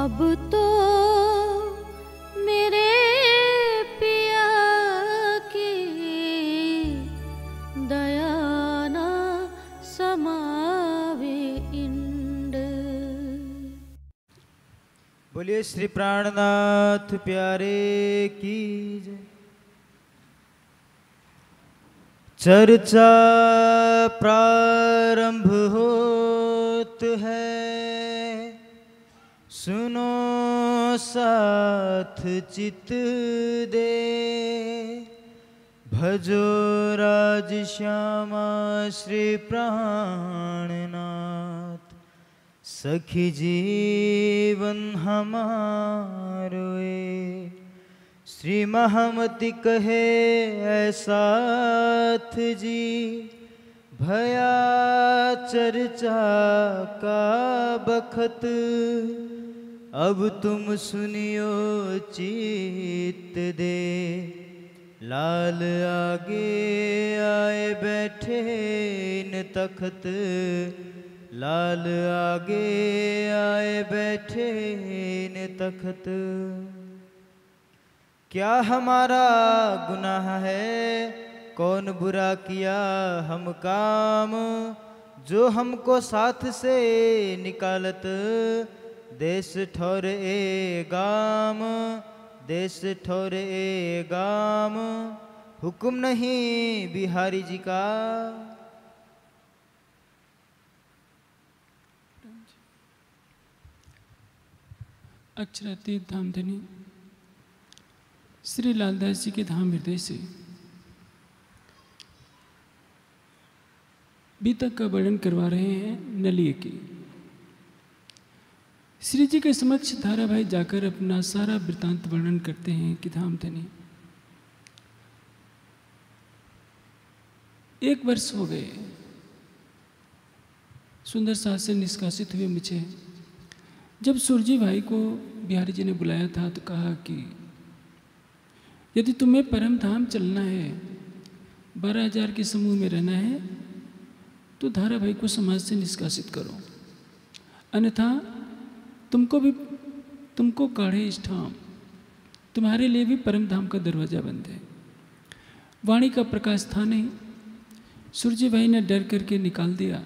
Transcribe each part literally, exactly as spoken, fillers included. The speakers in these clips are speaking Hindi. अब तो मेरे पिया की दया ना समावे इंड। बोलिए श्री प्राणनाथ प्यारे की जय। चर्चा प्रारंभ होत है, सुनो साथ चित दे, भजो राज श्यामा श्री प्राणनाथ। सखी जीवन हमारो ए, श्री महामति कहे ऐसाथ जी, भया चर्चा का बखत, अब तुम सुनियो चित दे। लाल आगे आए बैठे न तखत, लाल आगे आए बैठे न तखत। क्या हमारा गुनाह है, कौन बुरा किया हम काम, जो हमको साथ से निकालत, देश ठौरे गाम, देश ठौरे गाम। हुक्म नहीं बिहारी जी का। अक्षरातीत धामधनी श्री लालदास जी के धाम हृदय से बीतक का वर्णन करवा रहे हैं नलिय की। श्री जी के समक्ष धाराभाई जाकर अपना सारा वृतांत वर्णन करते हैं कि धामधनी एक वर्ष हो गए सुंदर साथ से निष्कासित हुए मुझे। जब सुरजी भाई को बिहारी जी ने बुलाया था तो कहा कि यदि तुम्हें परम धाम चलना है, बारह हजार के समूह में रहना है, तो धाराभाई को समाज से निष्कासित करो, अन्यथा तुमको भी तुमको काढ़े इष्ठाम, तुम्हारे लिए भी परम धाम का दरवाज़ा बंद है। वाणी का प्रकाश था नहीं। सुरजी भाई ने डर करके निकाल दिया।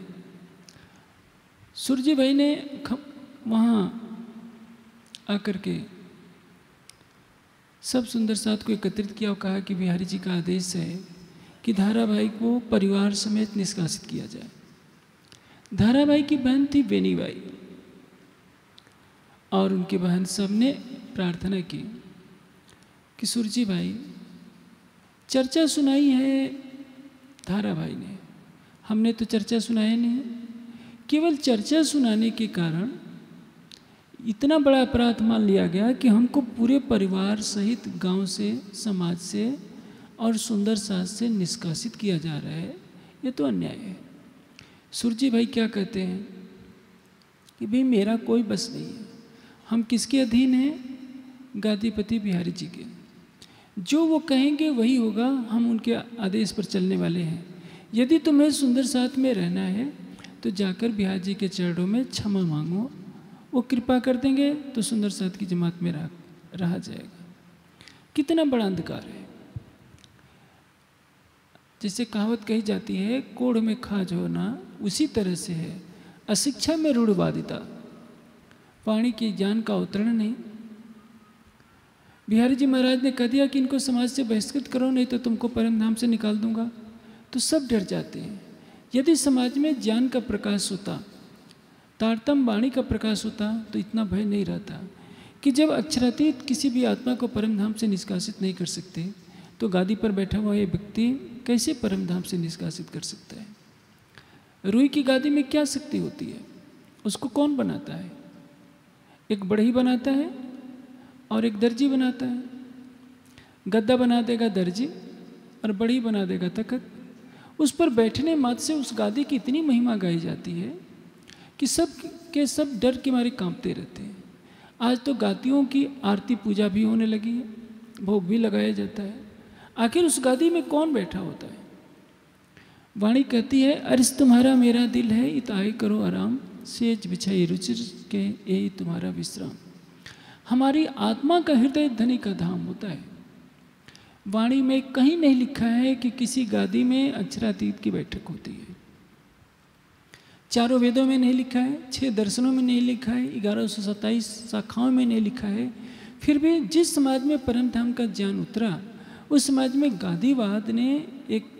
सुरजी भाई ने वहाँ आकर के सब सुंदर साथ को एकत्रित किया और कहा कि बिहारी जी का आदेश है कि धाराभाई को परिवार समेत निष्कासित किया जाए। धाराभाई की बहन थी बेनीबाई और उनके बहन सब ने प्रार्थना की कि सुरजी भाई, चर्चा सुनाई है धाराभाई ने, हमने तो चर्चा सुनाई नहीं। केवल चर्चा सुनाने के कारण इतना बड़ा अपराध मान लिया गया कि हमको पूरे परिवार सहित गांव से, समाज से और सुंदर सास से निष्कासित किया जा रहा है। ये तो अन्याय है। सुरजी भाई क्या कहते हैं कि भाई मेरा कोई बस नहीं है, हम किसके अधीन हैं? गादीपति बिहारी जी के। जो वो कहेंगे वही होगा, हम उनके आदेश पर चलने वाले हैं। यदि तुम्हें सुंदर साथ में रहना है तो जाकर बिहारी जी के चरणों में क्षमा मांगो, वो कृपा कर देंगे तो सुंदर साथ की जमात में रहा, रहा जाएगा। कितना बड़ा अंधकार है। जैसे कहावत कही जाती है, कोढ़ में खाज होना, उसी तरह से है अशिक्षा में रूढ़वादिता, वाणी के ज्ञान का अवतरण नहीं। बिहारी जी महाराज ने कह दिया कि इनको समाज से बहिष्कृत करो, नहीं तो तुमको परम धाम से निकाल दूंगा। तो सब डर जाते हैं। यदि समाज में ज्ञान का प्रकाश होता, तारतम वाणी का प्रकाश होता, तो इतना भय नहीं रहता कि जब अक्षरातीत किसी भी आत्मा को परम धाम से निष्कासित नहीं कर सकते, तो गादी पर बैठा हुआ ये व्यक्ति कैसे परम धाम से निष्कासित कर सकता है? रूई की गादी में क्या शक्ति होती है? उसको कौन बनाता है? एक बढ़ई बनाता है और एक दर्जी बनाता है। गद्दा बना देगा दर्जी और बढ़ई बना देगा तखत। उस पर बैठने मात्र से उस गादी की इतनी महिमा गाई जाती है कि सब के सब डर के मारे कांपते रहते हैं। आज तो गादियों की आरती पूजा भी होने लगी है, भोग भी लगाया जाता है। आखिर उस गादी में कौन बैठा होता है? वाणी कहती है, अर्श तुम्हारा मेरा दिल है, इताए करो आराम, सेज बिछाई रुचिर के यही तुम्हारा विश्राम। हमारी आत्मा का हृदय धनी का धाम होता है। वाणी में कहीं नहीं लिखा है कि किसी गादी में अक्षरातीत की बैठक होती है। चारों वेदों में नहीं लिखा है, छह दर्शनों में नहीं लिखा है, ग्यारह सौ सत्ताईस शाखाओं में नहीं लिखा है। फिर भी जिस समाज में परम धाम का ज्ञान उतरा, उस समाज में गादीवाद ने एक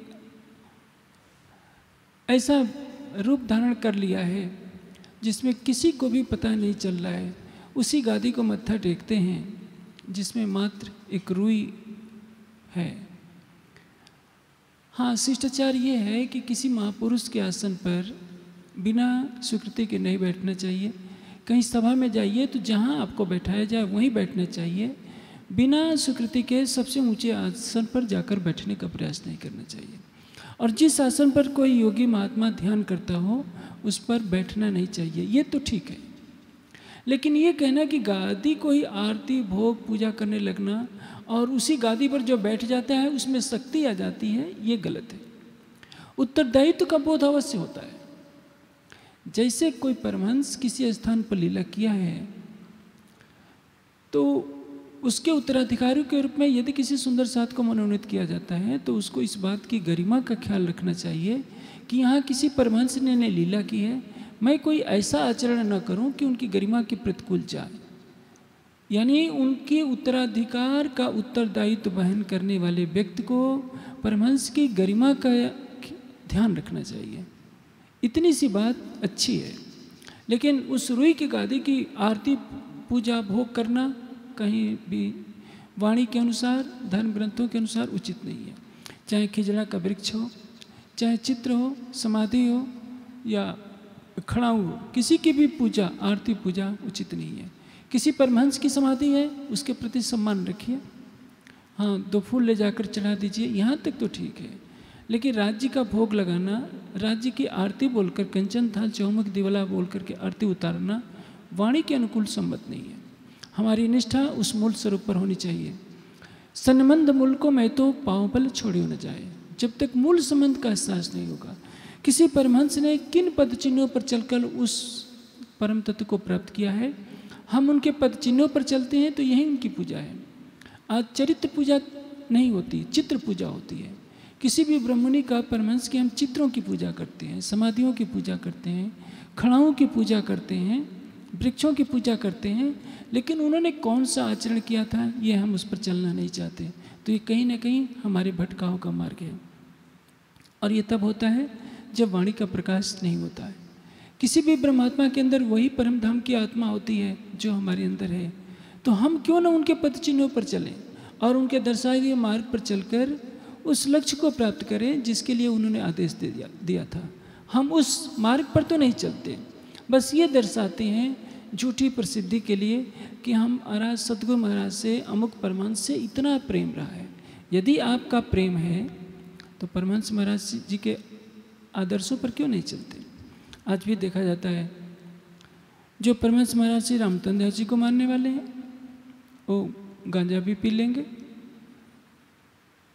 ऐसा रूप धारण कर लिया है जिसमें किसी को भी पता नहीं चल रहा है। उसी गादी को मत्था टेकते हैं जिसमें मात्र एक रुई है। हाँ, शिष्टाचार ये है कि किसी महापुरुष के आसन पर बिना स्वीकृति के नहीं बैठना चाहिए। कहीं सभा में जाइए तो जहाँ आपको बैठाया जाए वहीं बैठना चाहिए। बिना स्वीकृति के सबसे ऊंचे आसन पर जाकर बैठने का प्रयास नहीं करना चाहिए। और जिस आसन पर कोई योगी महात्मा ध्यान करता हो उस पर बैठना नहीं चाहिए, ये तो ठीक है। लेकिन ये कहना कि गादी कोई आरती भोग पूजा करने लगना और उसी गादी पर जो बैठ जाता है उसमें शक्ति आ जाती है, ये गलत है। उत्तरदायित्व का बोध अवश्य होता है। जैसे कोई परमहंस किसी स्थान पर लीला किया है तो उसके उत्तराधिकारी के रूप में यदि किसी सुंदर साथ को मनोनीत किया जाता है तो उसको इस बात की गरिमा का ख्याल रखना चाहिए कि यहाँ किसी परमहंस ने ने लीला की है, मैं कोई ऐसा आचरण न करूँ कि उनकी गरिमा के प्रतिकूल जाए। यानी उनके उत्तराधिकार का उत्तरदायित्व वहन करने वाले व्यक्ति को परमहंस की गरिमा का ध्यान रखना चाहिए। इतनी सी बात अच्छी है। लेकिन उस रुई की गादी की आरती पूजा भोग करना कहीं भी वाणी के अनुसार, धर्म ग्रंथों के अनुसार उचित नहीं है। चाहे खिजड़ा का वृक्ष हो, चाहे चित्र हो, समाधि हो या खड़ाऊ हो, किसी की भी पूजा आरती पूजा उचित नहीं है। किसी परमहंस की समाधि है उसके प्रति सम्मान रखिए। हाँ, दो फूल ले जाकर चढ़ा दीजिए, यहाँ तक तो ठीक है। लेकिन राज्य का भोग लगाना, राज्य की आरती बोलकर, कंचन थाल चौमुख दिवला बोलकर के आरती उतारना वाणी के अनुकूल संबंध नहीं है। हमारी निष्ठा उस मूल स्वरूप पर होनी चाहिए। सन्मंद मूल को मैं तो पाँव पर छोड़ियो न जाए। जब तक मूल संबंध का एहसास नहीं होगा, किसी परमहंस ने किन पद चिन्हों पर चलकर उस परम तत्व को प्राप्त किया है, हम उनके पद चिन्हों पर चलते हैं तो यही उनकी पूजा है। आज चरित्र पूजा नहीं होती, चित्र पूजा होती है। किसी भी ब्राह्मणी का परमहंस के हम चित्रों की पूजा करते हैं, समाधियों की पूजा करते हैं, खड़ाओं की पूजा करते हैं, वृक्षों की पूजा करते हैं। लेकिन उन्होंने कौन सा आचरण किया था, ये हम उस पर चलना नहीं चाहते। तो ये कहीं ना कहीं हमारे भटकाव का मार्ग है। और ये तब होता है जब वाणी का प्रकाश नहीं होता है। किसी भी ब्रह्मात्मा के अंदर वही परम धाम की आत्मा होती है जो हमारे अंदर है। तो हम क्यों ना उनके पद चिन्हों पर चलें और उनके दर्शाए हुए मार्ग पर चलकर उस लक्ष्य को प्राप्त करें जिसके लिए उन्होंने आदेश दे दिया दिया था। हम उस मार्ग पर तो नहीं चलते, बस ये दर्शाते हैं झूठी प्रसिद्धि के लिए कि हम महाराज सतगुरु महाराज से, अमुक परमहंस से इतना प्रेम रहा है। यदि आपका प्रेम है तो परमहंस महाराज जी के आदर्शों पर क्यों नहीं चलते। आज भी देखा जाता है जो परमहंस महाराज श्री रामचंद्र जी को मानने वाले हैं वो गांजा भी पी लेंगे।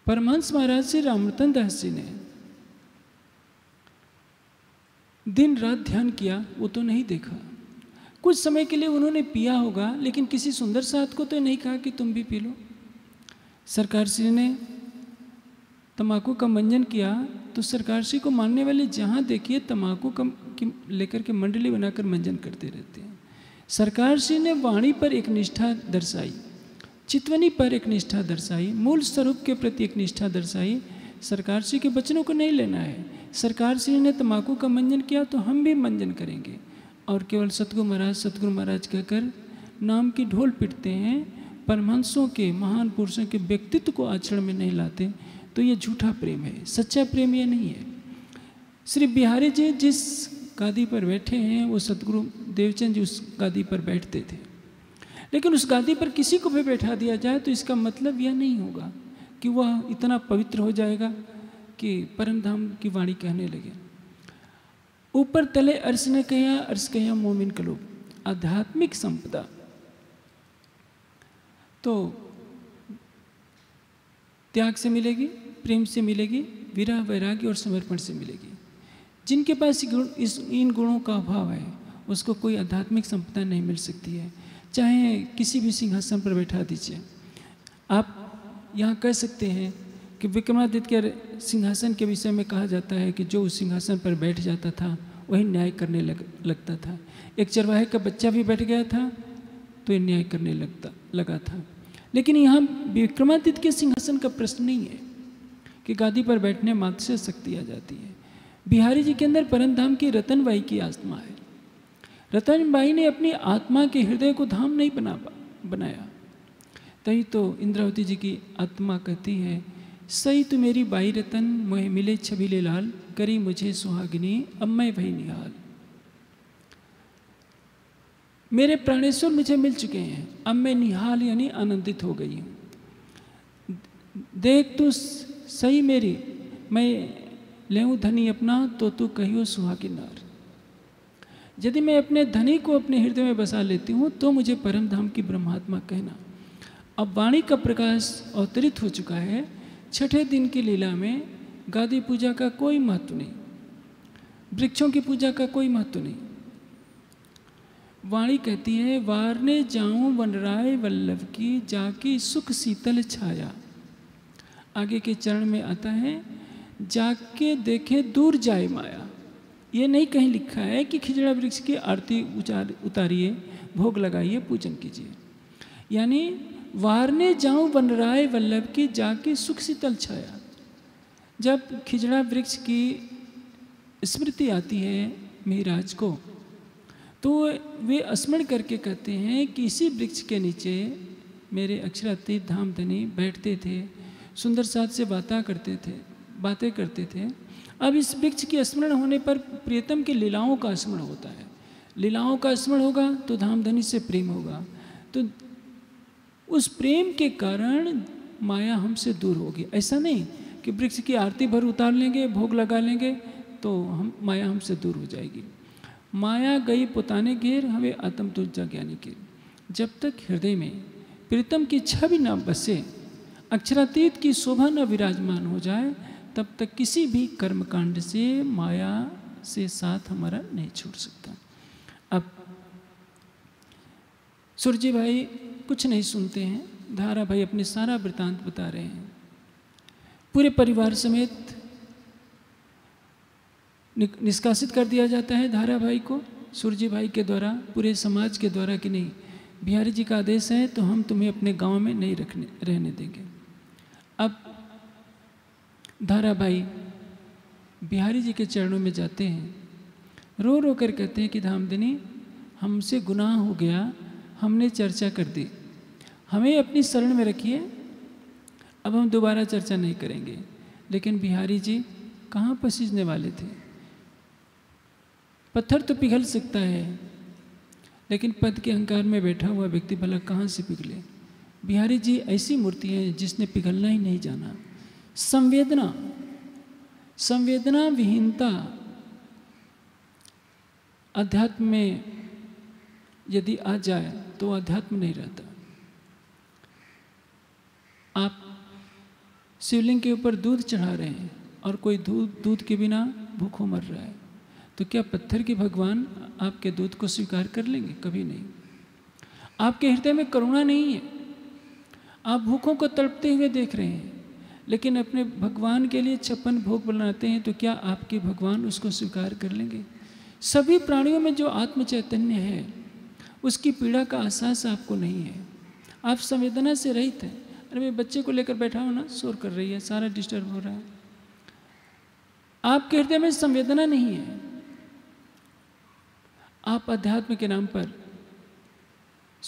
परमहंस महाराज श्री रामरतन दास जी ने दिन रात ध्यान किया, वो तो नहीं देखा। कुछ समय के लिए उन्होंने पिया होगा, लेकिन किसी सुंदर साथ को तो नहीं कहा कि तुम भी पी लो। सरकार श्री ने तम्बाकू का मंजन किया तो सरकार श्री को मानने वाले जहाँ देखिए तम्बाकू का लेकर के मंडली बनाकर मंजन करते रहते हैं। सरकार श्री ने वाणी पर एक निष्ठा दर्शाई, चितवनी पर एक निष्ठा दर्शाई, मूल स्वरूप के प्रति एक निष्ठा दर्शाई। सरकार श्री के वचनों को नहीं लेना है। सरकार श्री ने तम्बाकू का मंजन किया तो हम भी मंजन करेंगे और केवल सतगुरु महाराज सतगुरु महाराज कहकर नाम की ढोल पिटते हैं। परमहंसों के, महान पुरुषों के व्यक्तित्व को आचरण में नहीं लाते तो ये झूठा प्रेम है, सच्चा प्रेम ये नहीं है। श्री बिहारी जी जिस गादी पर बैठे हैं वो सतगुरु देवचंद जी उस गादी पर बैठते थे, लेकिन उस गादी पर किसी को भी बैठा दिया जाए तो इसका मतलब यह नहीं होगा कि वह इतना पवित्र हो जाएगा कि परम धाम की वाणी कहने लगे। ऊपर तले अर्श ने कहा, अर्श कहा मोमिन कलूब आध्यात्मिक संपदा। तो त्याग से मिलेगी, प्रेम से मिलेगी, विरह वैराग्य और समर्पण से मिलेगी। जिनके पास इस इन गुणों का अभाव है उसको कोई आध्यात्मिक संपदा नहीं मिल सकती है। चाहे किसी भी सिंहासन पर बैठा दीजिए। आप यहाँ कह सकते हैं कि विक्रमादित्य के सिंहासन के विषय में कहा जाता है कि जो उस सिंहासन पर बैठ जाता था वही न्याय करने लग लगता था। एक चरवाहे का बच्चा भी बैठ गया था तो न्याय करने लगता लगा था। लेकिन यहाँ विक्रमादित्य के सिंहासन का प्रश्न नहीं है कि गादी पर बैठने मात्र से शक्ति आ जाती है। बिहारी जी के अंदर परमधाम की रतनबाई की आत्मा है। रतनबाई ने अपनी आत्मा के हृदय को धाम नहीं बना बनाया तभी तो इंद्रावती जी की आत्मा कहती है, सही तो मेरी बाई रतन मोह मिले छबीले लाल, करी मुझे सुहागिनी अब मैं वही निहाल। मेरे प्राणेश्वर मुझे मिल चुके हैं, अब मैं निहाल यानी आनंदित हो गई हूँ। देख तू सही मेरी मैं लेऊँ धनी अपना, तो तू कहियो सुहागिनार। यदि मैं अपने धनी को अपने हृदय में बसा लेती हूँ तो मुझे परम धाम की ब्रह्मात्मा कहना। अब वाणी का प्रकाश अवतरित हो चुका है। छठे दिन की लीला में गादी पूजा का कोई महत्व नहीं, वृक्षों की पूजा का कोई महत्व नहीं। वाणी कहती है, वारने जाऊं वनराय वल्लभ की, जाकी सुख शीतल छाया। आगे के चरण में आता है, जाके देखे दूर जाए माया। ये नहीं कहीं लिखा है कि खिजड़ा वृक्ष की आरती उतारिए, भोग लगाइए, पूजन कीजिए। यानी वारने जाऊं वनराय वल्लभ की, जाके सुख शीतल छाया। जब खिजड़ा वृक्ष की स्मृति आती है महाराज को तो वे स्मरण करके कहते हैं कि इसी वृक्ष के नीचे मेरे अक्षरातीत धाम धनी बैठते थे, सुंदर साथ से बातें करते थे बातें करते थे अब इस वृक्ष के स्मरण होने पर प्रियतम की लीलाओं का स्मरण होता है। लीलाओं का स्मरण होगा तो धाम धनी से प्रेम होगा, तो उस प्रेम के कारण माया हमसे दूर होगी। ऐसा नहीं कि वृक्ष की आरती भर उतार लेंगे, भोग लगा लेंगे तो हम माया हमसे दूर हो जाएगी। माया गई पुताने घेर, हमें आत्म तो ज्ञानी घेर। जब तक हृदय में प्रीतम की छवि न बसे, अक्षरातीत की शोभा न विराजमान हो जाए, तब तक किसी भी कर्मकांड से माया से साथ हमारा नहीं छूट सकता। अब सूर्य भाई कुछ नहीं सुनते हैं। धारा भाई अपने सारा वृतांत बता रहे हैं। पूरे परिवार समेत निष्कासित कर दिया जाता है धारा भाई को सूर्य भाई के द्वारा, पूरे समाज के द्वारा कि नहीं, बिहारी जी का आदेश है तो हम तुम्हें अपने गांव में नहीं रखने रहने देंगे। अब धारा भाई बिहारी जी के चरणों में जाते हैं, रो रो कर कहते हैं कि धामधनी हमसे गुनाह हो गया, हमने चर्चा कर दी, हमें अपनी शरण में रखिए, अब हम दोबारा चर्चा नहीं करेंगे। लेकिन बिहारी जी कहाँ पसीजने वाले थे। पत्थर तो पिघल सकता है लेकिन पद के अहंकार में बैठा हुआ व्यक्ति भला कहाँ से पिघले। बिहारी जी ऐसी मूर्ति है जिसने पिघलना ही नहीं जाना। संवेदना संवेदना विहीनता अध्यात्म में यदि आ जाए तो अध्यात्म नहीं रहता। आप शिवलिंग के ऊपर दूध चढ़ा रहे हैं और कोई दूध दूध के बिना भूखों मर रहा है, तो क्या पत्थर के भगवान आपके दूध को स्वीकार कर लेंगे? कभी नहीं। आपके हृदय में करुणा नहीं है। आप भूखों को तड़पते हुए देख रहे हैं लेकिन अपने भगवान के लिए छप्पन भोग बनाते हैं, तो क्या आपके भगवान उसको स्वीकार कर लेंगे? सभी प्राणियों में जो आत्म चैतन्य है उसकी पीड़ा का एहसास आपको नहीं है। आप संवेदना से रहित हैं। अरे मेरे बच्चे को लेकर बैठा हो ना, शोर कर रही है, सारा डिस्टर्ब हो रहा है। आपके हृदय में संवेदना नहीं है। आप अध्यात्म के नाम पर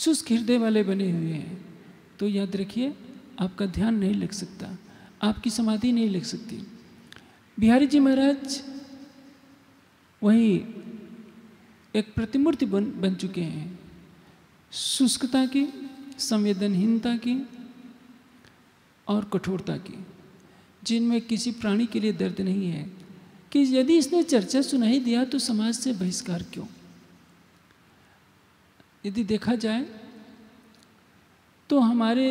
शुष्क हृदय वाले बने हुए हैं, तो याद रखिए आपका ध्यान नहीं लग सकता, आपकी समाधि नहीं लग सकती। बिहारी जी महाराज वही एक प्रतिमूर्ति बन बन चुके हैं शुष्कता की, संवेदनहीनता की और कठोरता की, जिनमें किसी प्राणी के लिए दर्द नहीं है कि यदि इसने चर्चा सुनाई दिया तो समाज से बहिष्कार क्यों। यदि देखा जाए तो हमारे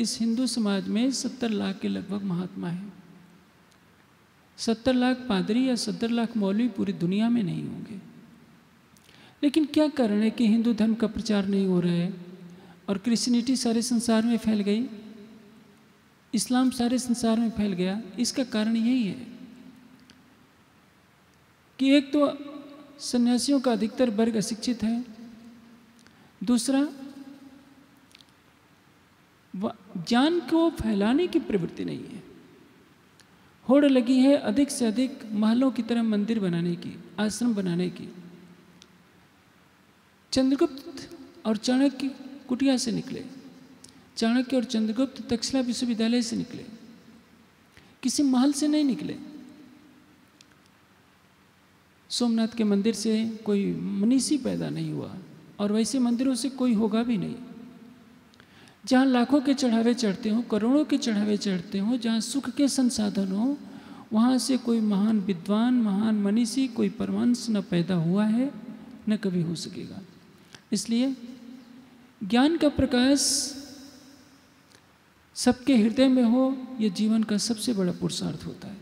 इस हिंदू समाज में सत्तर लाख के लगभग महात्मा हैं। सत्तर लाख पादरी या सत्तर लाख मौलवी पूरी दुनिया में नहीं होंगे। लेकिन क्या कारण है कि हिंदू धर्म का प्रचार नहीं हो रहा है? और क्रिश्चियनिटी सारे संसार में फैल गई, इस्लाम सारे संसार में फैल गया। इसका कारण यही है कि एक तो सन्यासियों का अधिकतर वर्ग अशिक्षित है, दूसरा ज्ञान को फैलाने की प्रवृत्ति नहीं है। होड़ लगी है अधिक से अधिक महलों की तरह मंदिर बनाने की, आश्रम बनाने की। चंद्रगुप्त और चाणक्य कुटिया से निकले, चाणक्य और चंद्रगुप्त तक्षशिला विश्वविद्यालय से निकले, किसी महल से नहीं निकले। सोमनाथ के मंदिर से कोई मनीषी पैदा नहीं हुआ और वैसे मंदिरों से कोई होगा भी नहीं। जहाँ लाखों के चढ़ावे चढ़ते हों, करोड़ों के चढ़ावे चढ़ते हों, जहाँ सुख के संसाधन हों, वहाँ से कोई महान विद्वान, महान मनीषी, कोई परमांश न पैदा हुआ है, न कभी हो सकेगा। इसलिए ज्ञान का प्रकाश सबके हृदय में हो, यह जीवन का सबसे बड़ा पुरुषार्थ होता है।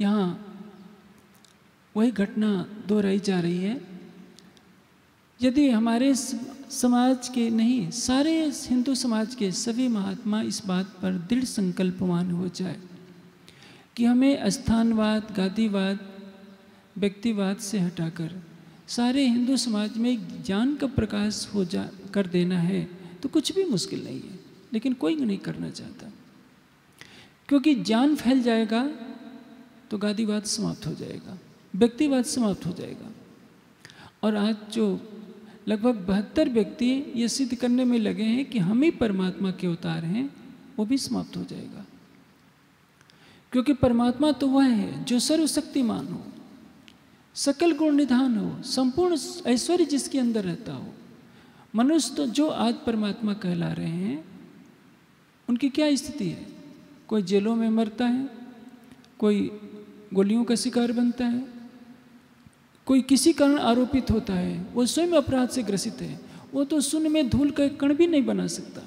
यहाँ वही घटना दोहराई जा रही है। यदि हमारे समाज के नहीं, सारे हिंदू समाज के सभी महात्मा इस बात पर दृढ़ संकल्पवान हो जाए कि हमें स्थानवाद, गादीवाद, व्यक्तिवाद से हटाकर सारे हिंदू समाज में ज्ञान का प्रकाश हो जा कर देना है, तो कुछ भी मुश्किल नहीं है। लेकिन कोई नहीं करना चाहता, क्योंकि ज्ञान फैल जाएगा तो गादीवाद समाप्त हो जाएगा, व्यक्तिवाद समाप्त हो जाएगा। और आज जो लगभग बहत्तर व्यक्ति ये सिद्ध करने में लगे हैं कि हम ही परमात्मा के अवतार हैं, वो भी समाप्त हो जाएगा। क्योंकि परमात्मा तो वह है जो सर्वशक्तिमान हो, सकल गुण निधान हो, संपूर्ण ऐश्वर्य जिसके अंदर रहता हो। मनुष्य तो जो आज परमात्मा कहला रहे हैं, उनकी क्या स्थिति है? कोई जेलों में मरता है, कोई गोलियों का शिकार बनता है, कोई किसी कारण आरोपित होता है, वो स्वयं अपराध से ग्रसित है, वो तो शून्य में धूल का एक कण भी नहीं बना सकता।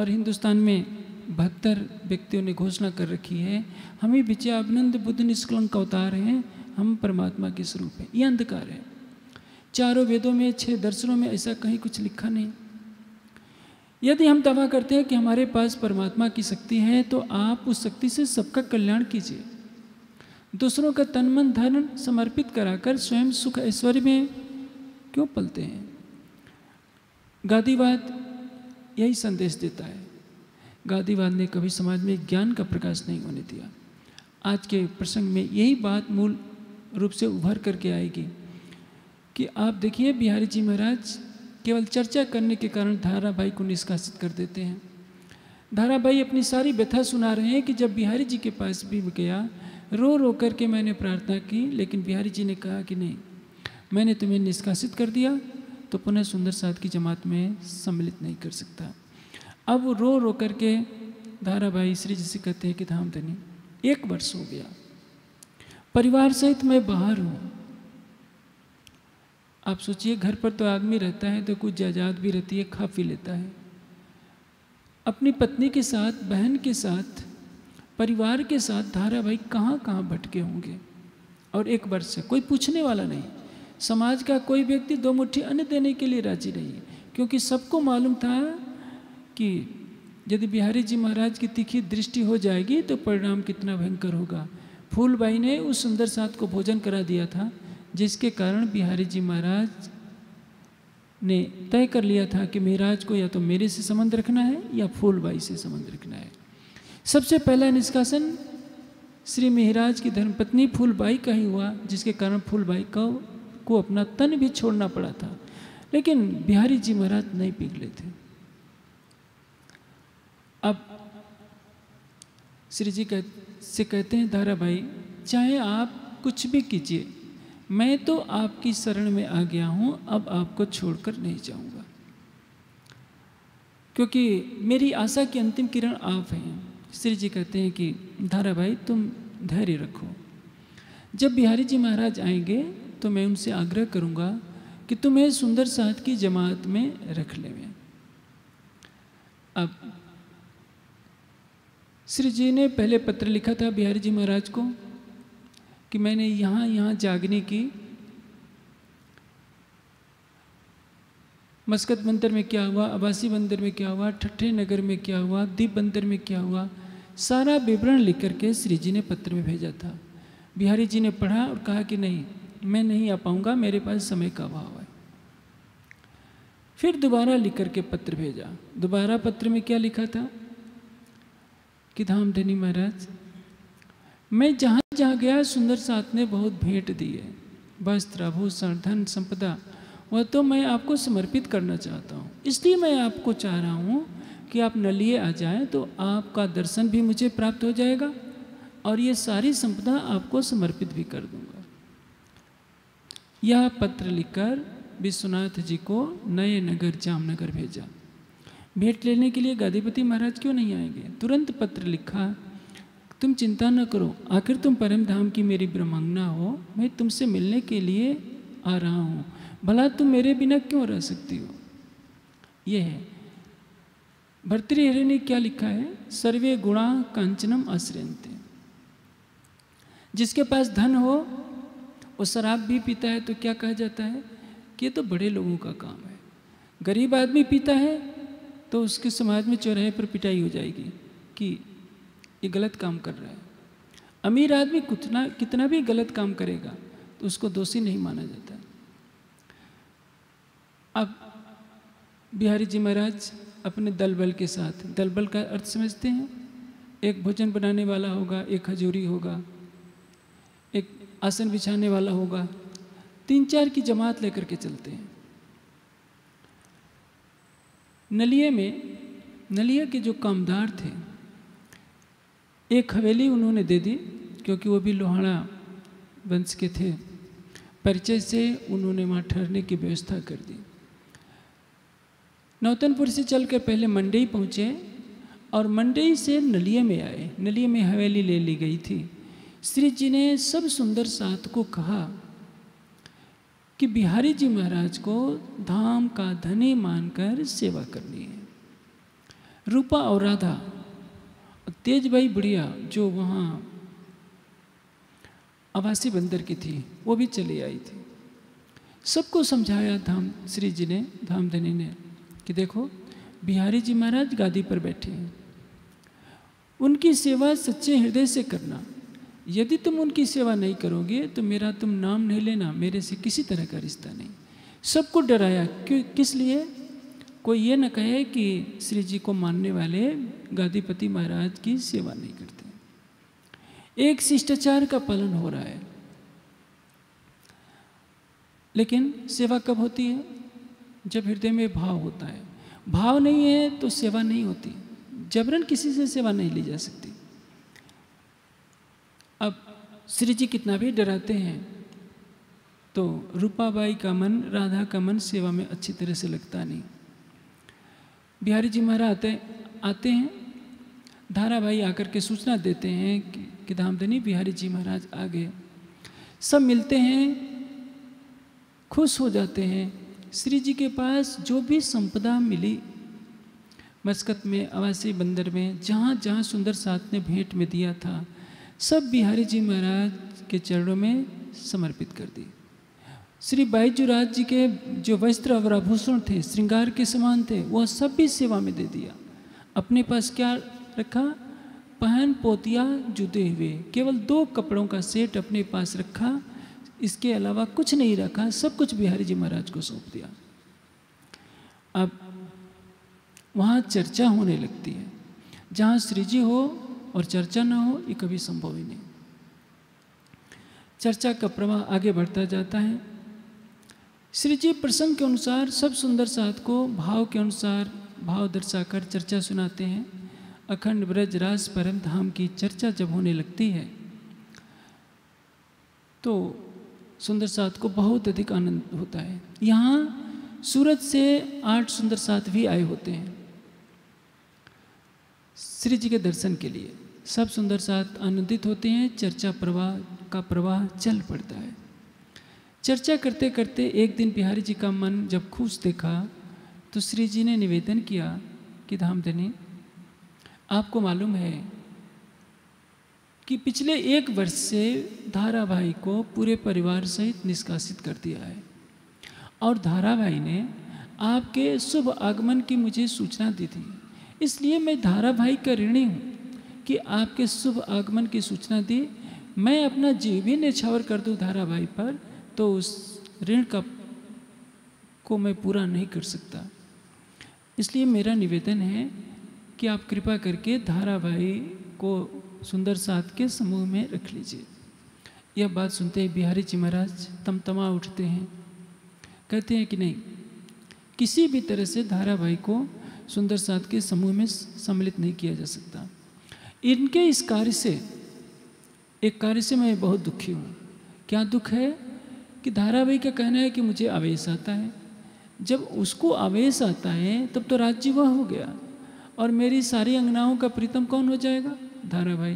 और हिंदुस्तान में बहत्तर व्यक्तियों ने घोषणा कर रखी है, हम ही विजयानंद बुद्ध निष्कलंक अवतार हैं, हम परमात्मा के स्वरूप हैं। ये अंधकार है। चारों वेदों में, छह दर्शनों में ऐसा कहीं कुछ लिखा नहीं। यदि हम दावा करते हैं कि हमारे पास परमात्मा की शक्ति है, तो आप उस शक्ति से सबका कल्याण कीजिए, दूसरों का तन मन धन समर्पित कराकर स्वयं सुख ऐश्वर्य में क्यों पलते हैं? गादीवाद यही संदेश देता है। गादीवाद ने कभी समाज में ज्ञान का प्रकाश नहीं होने दिया। आज के प्रसंग में यही बात मूल रूप से उभर करके आएगी कि आप देखिए, बिहारी जी महाराज केवल चर्चा करने के कारण धाराभाई को निष्कासित कर देते हैं। धाराभाई अपनी सारी व्यथा सुना रहे हैं कि जब बिहारी जी के पास भी गया, रो रो करके मैंने प्रार्थना की, लेकिन बिहारी जी ने कहा कि नहीं, मैंने तुम्हें निष्कासित कर दिया तो पुनः सुंदर साथ की जमात में सम्मिलित नहीं कर सकता। अब वो रो रो करके धाराभाई श्री जी से कहते हैं कि धाम धनी, एक वर्ष हो गया, परिवार सहित मैं बाहर हूँ। आप सोचिए, घर पर तो आदमी रहता है तो कुछ जायदाद भी रहती है, खा पी लेता है। अपनी पत्नी के साथ, बहन के साथ, परिवार के साथ धाराभाई कहाँ कहाँ भटके होंगे। और एक वर्ष से कोई पूछने वाला नहीं, समाज का कोई व्यक्ति दो मुट्ठी अन्न देने के लिए राजी नहीं, क्योंकि सबको मालूम था कि यदि बिहारी जी महाराज की तीखी दृष्टि हो जाएगी तो परिणाम कितना भयंकर होगा। फूलबाई ने उस सुंदर साथ को भोजन करा दिया था, जिसके कारण बिहारी जी महाराज ने तय कर लिया था कि महाराज को या तो मेरे से संबंध रखना है या फूलबाई से संबंध रखना है। सबसे पहला निष्कासन श्री महाराज की धर्मपत्नी फूलबाई का ही हुआ, जिसके कारण फूलबाई का को अपना तन भी छोड़ना पड़ा था। लेकिन बिहारी जी महाराज नहीं पिघले थे। अब श्री जी कह, से कहते हैं, धाराभाई चाहे आप कुछ भी कीजिए, मैं तो आपकी शरण में आ गया हूं, अब आपको छोड़कर नहीं जाऊंगा, क्योंकि मेरी आशा की अंतिम किरण आप हैं। श्री जी कहते हैं कि धाराभाई तुम धैर्य रखो, जब बिहारी जी महाराज आएंगे तो मैं उनसे आग्रह करूंगा कि तुम्हें सुंदर साथ की जमात में रख लेवें। अब श्री जी ने पहले पत्र लिखा था बिहारी जी महाराज को कि मैंने यहाँ यहाँ जागने की मस्कत बंदर में क्या हुआ, अबासी बंदर में क्या हुआ, ठट्ठे नगर में क्या हुआ, दीप बंदर में क्या हुआ, सारा विवरण लिख करके श्री जी ने पत्र में भेजा था। बिहारी जी ने पढ़ा और कहा कि नहीं, मैं नहीं आ पाऊँगा, मेरे पास समय का अभाव है। फिर दोबारा लिख करके पत्र भेजा। दोबारा पत्र में क्या लिखा था कि धाम धनी महाराज, मैं जहाँ जहाँ गया सुंदर साथ ने बहुत भेंट दी है, वस्त्र आभूषण धन संपदा, वह तो मैं आपको समर्पित करना चाहता हूँ। इसलिए मैं आपको चाह रहा हूँ कि आप नलिए आ जाएं तो आपका दर्शन भी मुझे प्राप्त हो जाएगा और ये सारी संपदा आपको समर्पित भी कर दूंगा। यह पत्र लिखकर विश्वनाथ जी को नए नगर जामनगर भेजा। भेंट लेने के लिए गादीपति महाराज क्यों नहीं आएंगे? तुरंत पत्र लिखा, तुम चिंता न करो, आखिर तुम परम धाम की मेरी ब्रह्मांगना हो, मैं तुमसे मिलने के लिए आ रहा हूँ, भला तुम मेरे बिना क्यों रह सकती हो। यह है भर्तृहरि ने क्या लिखा है, सर्वे गुणा कांचनम आश्रयन्ते। जिसके पास धन हो वो शराब भी पीता है तो क्या कहा जाता है कि ये तो बड़े लोगों का काम है। गरीब आदमी पीता है तो उसके समाज में चौराहे पर पिटाई हो जाएगी कि ये गलत काम कर रहा है। अमीर आदमी कितना कितना भी गलत काम करेगा तो उसको दोषी नहीं माना जाता। अब बिहारी जी महाराज अपने दलबल के साथ, दलबल का अर्थ समझते हैं, एक भोजन बनाने वाला होगा, एक हजूरी होगा, एक आसन बिछाने वाला होगा, तीन चार की जमात लेकर के चलते हैं। नलिये में नलिया के जो कामदार थे, एक हवेली उन्होंने दे दी, क्योंकि वो भी लोहाड़ा वंश के थे, परिचय से उन्होंने वहाँ ठहरने की व्यवस्था कर दी। नौतनपुर से चलकर पहले मंडई पहुँचे और मंडई से नलिये में आए। नलिये में हवेली ले ली गई थी। श्री जी ने सब सुंदर साथ को कहा कि बिहारी जी महाराज को धाम का धनी मानकर सेवा करनी है। रूपा और राधा और तेज भाई बुढ़िया जो वहाँ आवासी बंदर की थी वो भी चली आई थी। सबको समझाया धाम श्री जी ने, धाम धनी ने कि देखो बिहारी जी महाराज गादी पर बैठे हैं, उनकी सेवा सच्चे हृदय से करना। यदि तुम उनकी सेवा नहीं करोगे तो मेरा तुम नाम नहीं लेना, मेरे से किसी तरह का रिश्ता नहीं। सबको डराया, क्यों, किस लिए? कोई ये न कहे कि श्री जी को मानने वाले गादीपति महाराज की सेवा नहीं करते। एक शिष्टाचार का पालन हो रहा है, लेकिन सेवा कब होती है? जब हृदय में भाव होता है। भाव नहीं है तो सेवा नहीं होती, जबरन किसी से सेवा नहीं ली जा सकती। अब श्री जी कितना भी डराते हैं तो रूपाबाई का मन, राधा का मन सेवा में अच्छी तरह से लगता नहीं। बिहारी जी महाराज आते आते हैं, धारा भाई आकर के सूचना देते हैं कि, कि धामधनी बिहारी जी महाराज आ गए। सब मिलते हैं, खुश हो जाते हैं। श्री जी के पास जो भी संपदा मिली, मस्कत में, आवासी बंदर में, जहाँ जहाँ सुंदर साथ ने भेंट में दिया था, सब बिहारी जी महाराज के चरणों में समर्पित कर दी। श्री बाईजूराज जी के जो वस्त्र और आभूषण थे, श्रृंगार के समान थे, वह सब भी सेवा में दे दिया। अपने पास क्या रखा? पहन पोतिया जुदे हुए, केवल दो कपड़ों का सेट अपने पास रखा, इसके अलावा कुछ नहीं रखा। सब कुछ बिहारी जी महाराज को सौंप दिया। अब वहाँ चर्चा होने लगती है। जहाँ श्री जी हो और चर्चा ना हो, ये कभी संभव ही नहीं। चर्चा का प्रवाह आगे बढ़ता जाता है। श्री जी प्रसंग के अनुसार सब सुंदर साथ को भाव के अनुसार भाव दर्शाकर चर्चा सुनाते हैं। अखंड ब्रज रास परम धाम की चर्चा जब होने लगती है तो सुंदर साथ को बहुत अधिक आनंद होता है। यहाँ सूरत से आठ सुंदर साथ भी आए होते हैं श्री जी के दर्शन के लिए। सब सुंदर साथ आनंदित होते हैं, चर्चा प्रवाह का प्रवाह चल पड़ता है। चर्चा करते करते एक दिन बिहारी जी का मन जब खुश देखा तो श्री जी ने निवेदन किया कि धामधनी, आपको मालूम है कि पिछले एक वर्ष से धाराभाई को पूरे परिवार सहित निष्कासित कर दिया है और धाराभाई ने आपके शुभ आगमन की मुझे सूचना दी थी, इसलिए मैं धाराभाई का ऋणी हूँ कि आपके शुभ आगमन की सूचना दी। मैं अपना जीव ही न्यौछावर कर दूँ धाराभाई पर तो उस ऋण का को मैं पूरा नहीं कर सकता। इसलिए मेरा निवेदन है कि आप कृपा करके धाराभाई को सुंदर साथ के समूह में रख लीजिए। यह बात सुनते ही बिहारी जी महाराज तमतमा उठते हैं, कहते हैं कि नहीं, किसी भी तरह से धाराभाई को सुंदर साथ के समूह में सम्मिलित नहीं किया जा सकता। इनके इस कार्य से एक कार्य से मैं बहुत दुखी हूँ। क्या दुख है कि धाराभाई का कहना है कि मुझे आवेश आता है। जब उसको आवेश आता है तब तो राज्य वह हो गया और मेरी सारी अंगनाओं का प्रीतम कौन हो जाएगा? धाराभाई।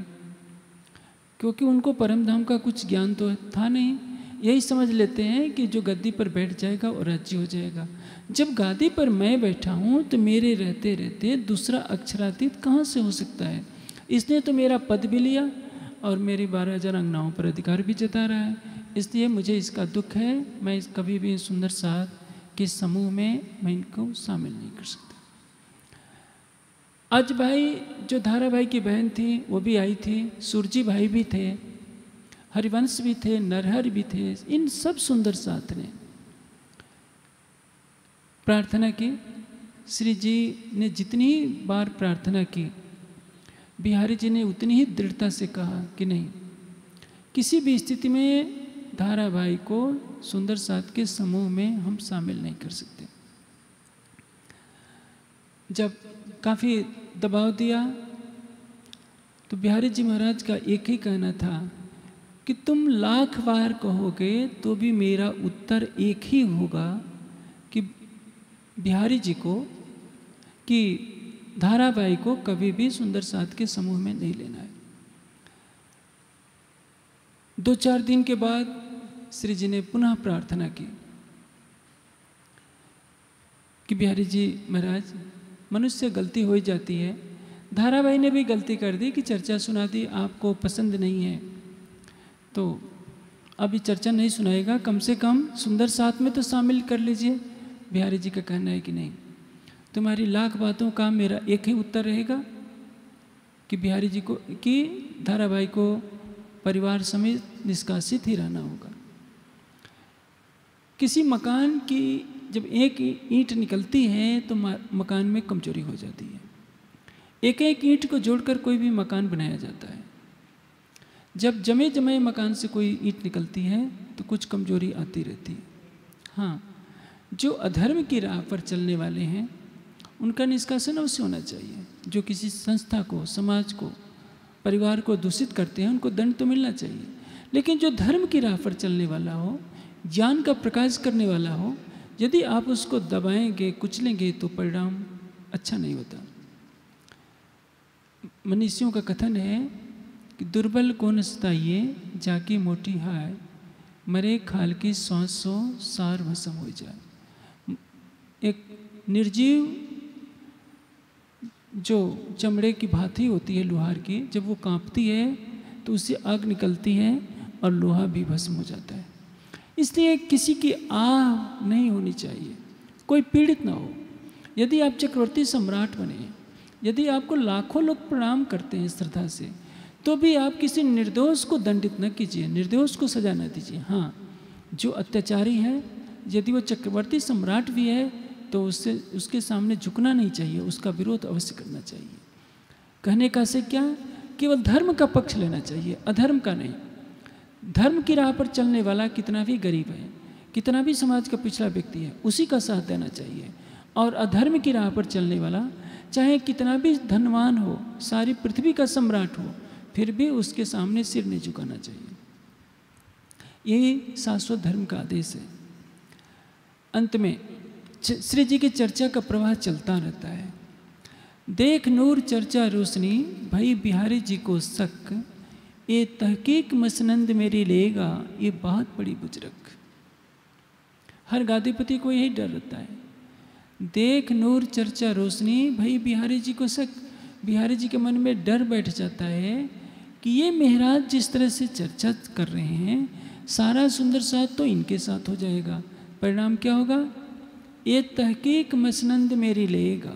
क्योंकि उनको परमधाम का कुछ ज्ञान तो था नहीं, यही समझ लेते हैं कि जो गद्दी पर बैठ जाएगा वो राज्य हो जाएगा। जब गद्दी पर मैं बैठा हूँ तो मेरे रहते रहते दूसरा अक्षरातीत कहाँ से हो सकता है? इसने तो मेरा पद भी लिया और मेरी बारह हजार अंगनाओं पर अधिकार भी जता रहा है। इसलिए मुझे इसका दुख है, मैं कभी भी सुंदर साथ के समूह में मैं इनको शामिल नहीं कर सकता। आज भाई जो धाराभाई की बहन थी वो भी आई थी, सुरजी भाई भी थे, हरिवंश भी थे, नरहर भी थे। इन सब सुंदर साथ ने प्रार्थना की। श्री जी ने जितनी बार प्रार्थना की, बिहारी जी ने उतनी ही दृढ़ता से कहा कि नहीं, किसी भी स्थिति में धाराभाई को सुंदर साथ के समूह में हम शामिल नहीं कर सकते। जब काफ़ी दबाव दिया तो बिहारी जी महाराज का एक ही कहना था कि तुम लाख बार कहोगे तो भी मेरा उत्तर एक ही होगा कि बिहारी जी को कि धाराभाई को कभी भी सुंदर साथ के समूह में नहीं लेना है। दो चार दिन के बाद श्री जी ने पुनः प्रार्थना की कि बिहारी जी महाराज, मनुष्य गलती हो ही जाती है, धाराभाई ने भी गलती कर दी कि चर्चा सुना दी, आपको पसंद नहीं है तो अभी चर्चा नहीं सुनाएगा, कम से कम सुंदर साथ में तो शामिल कर लीजिए। बिहारी जी का कहना है कि नहीं, तुम्हारी लाख बातों का मेरा एक ही उत्तर रहेगा कि बिहारी जी को कि धाराभाई को परिवार समेत निष्कासित ही रहना होगा। किसी मकान की जब एक ईंट निकलती है तो मकान में कमजोरी हो जाती है। एक एक ईंट को जोड़कर कोई भी मकान बनाया जाता है। जब जमे जमे मकान से कोई ईंट निकलती है तो कुछ कमजोरी आती रहती है। हाँ, जो अधर्म की राह पर चलने वाले हैं उनका निष्कासन अवश्य होना चाहिए। जो किसी संस्था को, समाज को, परिवार को दूषित करते हैं उनको दंड तो मिलना चाहिए, लेकिन जो धर्म की राह पर चलने वाला हो, ज्ञान का प्रकाश करने वाला हो, यदि आप उसको दबाएंगे, कुचलेंगे तो परिणाम अच्छा नहीं होता। मनीषियों का कथन है कि दुर्बल को न सताइए, जाके मोटी हाय, मरे खाल की सौंसो सार भस्म हो जाए। एक निर्जीव जो चमड़े की भांति होती है लोहार की, जब वो कांपती है तो उससे आग निकलती है और लोहा भी भस्म हो जाता है। इसलिए किसी की आह नहीं होनी चाहिए, कोई पीड़ित ना हो। यदि आप चक्रवर्ती सम्राट बने, यदि आपको लाखों लोग प्रणाम करते हैं श्रद्धा से, तो भी आप किसी निर्दोष को दंडित न कीजिए, निर्दोष को सजा न दीजिए। हाँ, जो अत्याचारी है यदि वो चक्रवर्ती सम्राट भी है तो उससे उसके सामने झुकना नहीं चाहिए, उसका विरोध अवश्य करना चाहिए। कहने का से क्या, केवल धर्म का पक्ष लेना चाहिए, अधर्म का नहीं। धर्म की राह पर चलने वाला कितना भी गरीब है, कितना भी समाज का पिछड़ा व्यक्ति है, उसी का साथ देना चाहिए। और अधर्म की राह पर चलने वाला चाहे कितना भी धनवान हो, सारी पृथ्वी का सम्राट हो, फिर भी उसके सामने सिर नहीं झुकाना चाहिए। यही शाश्वत धर्म का आदेश है। अंत में श्री जी की चर्चा का प्रवाह चलता रहता है। देख नूर चर्चा रोशनी, भाई बिहारी जी को शक, ये तहकीक मसनंद मेरी लेगा, ये बहुत बड़ी बुजरक। हर गादीपति को यही डर रहता है। देख नूर चर्चा रोशनी, भाई बिहारी जी को शक। बिहारी जी के मन में डर बैठ जाता है कि ये मेहराज जिस तरह से चर्चा कर रहे हैं, सारा सुंदर साथ तो इनके साथ हो जाएगा। परिणाम क्या होगा? ये तहकीक मसनद मेरी लेगा,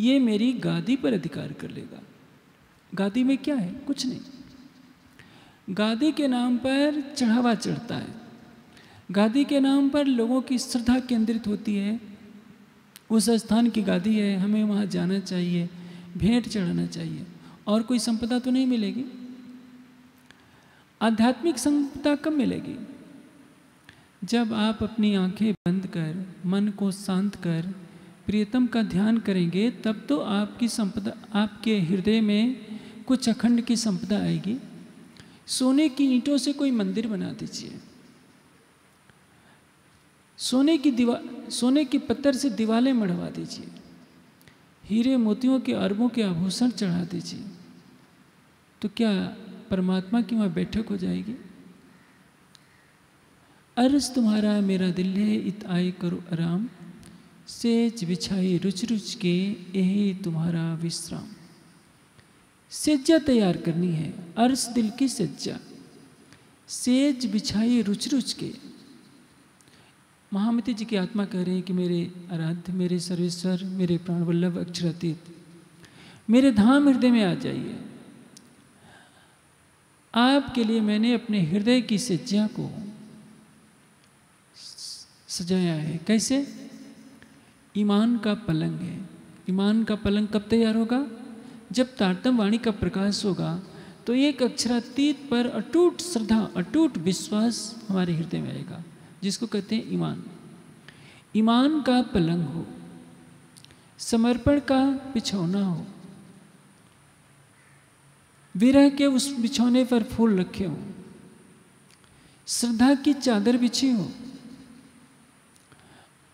ये मेरी गादी पर अधिकार कर लेगा। गादी में क्या है? कुछ नहीं। गादी के नाम पर चढ़ावा चढ़ता है, गादी के नाम पर लोगों की श्रद्धा केंद्रित होती है। उस स्थान की गादी है, हमें वहाँ जाना चाहिए, भेंट चढ़ाना चाहिए, और कोई संपदा तो नहीं मिलेगी। आध्यात्मिक संपदा कब मिलेगी? जब आप अपनी आंखें बंद कर मन को शांत कर प्रियतम का ध्यान करेंगे, तब तो आपकी संपदा, आपके हृदय में कुछ अखंड की संपदा आएगी। सोने की ईंटों से कोई मंदिर बना दीजिए, सोने की दीवा सोने की पत्थर से दीवारें मढ़वा दीजिए, हीरे मोतियों के अरबों के आभूषण चढ़ा दीजिए, तो क्या परमात्मा की वहाँ बैठक हो जाएगी? अर्ज तुम्हारा मेरा दिल है, इत आए करो आराम, सेज बिछाई रुच रुच के, यही तुम्हारा विश्राम। सज्जा तैयार करनी है, अर्ज दिल की सज्जा, सेज बिछाई रुच रुच के। महामती जी की आत्मा कह रहे हैं कि मेरे आराध्य, मेरे सर्वेश्वर, मेरे प्राणवल्लभ अक्षरातीत, मेरे धाम हृदय में आ जाइए। आपके लिए मैंने अपने हृदय की सज्जा को सजाया है। कैसे? ईमान का पलंग है। ईमान का पलंग कब तैयार होगा? जब तारतम वाणी का प्रकाश होगा, तो एक अक्षरातीत पर अटूट श्रद्धा, अटूट विश्वास हमारे हृदय में आएगा, जिसको कहते हैं ईमान। ईमान का पलंग हो, समर्पण का बिछौना हो, विरह के उस बिछौने पर फूल रखे हो, श्रद्धा की चादर बिछी हो,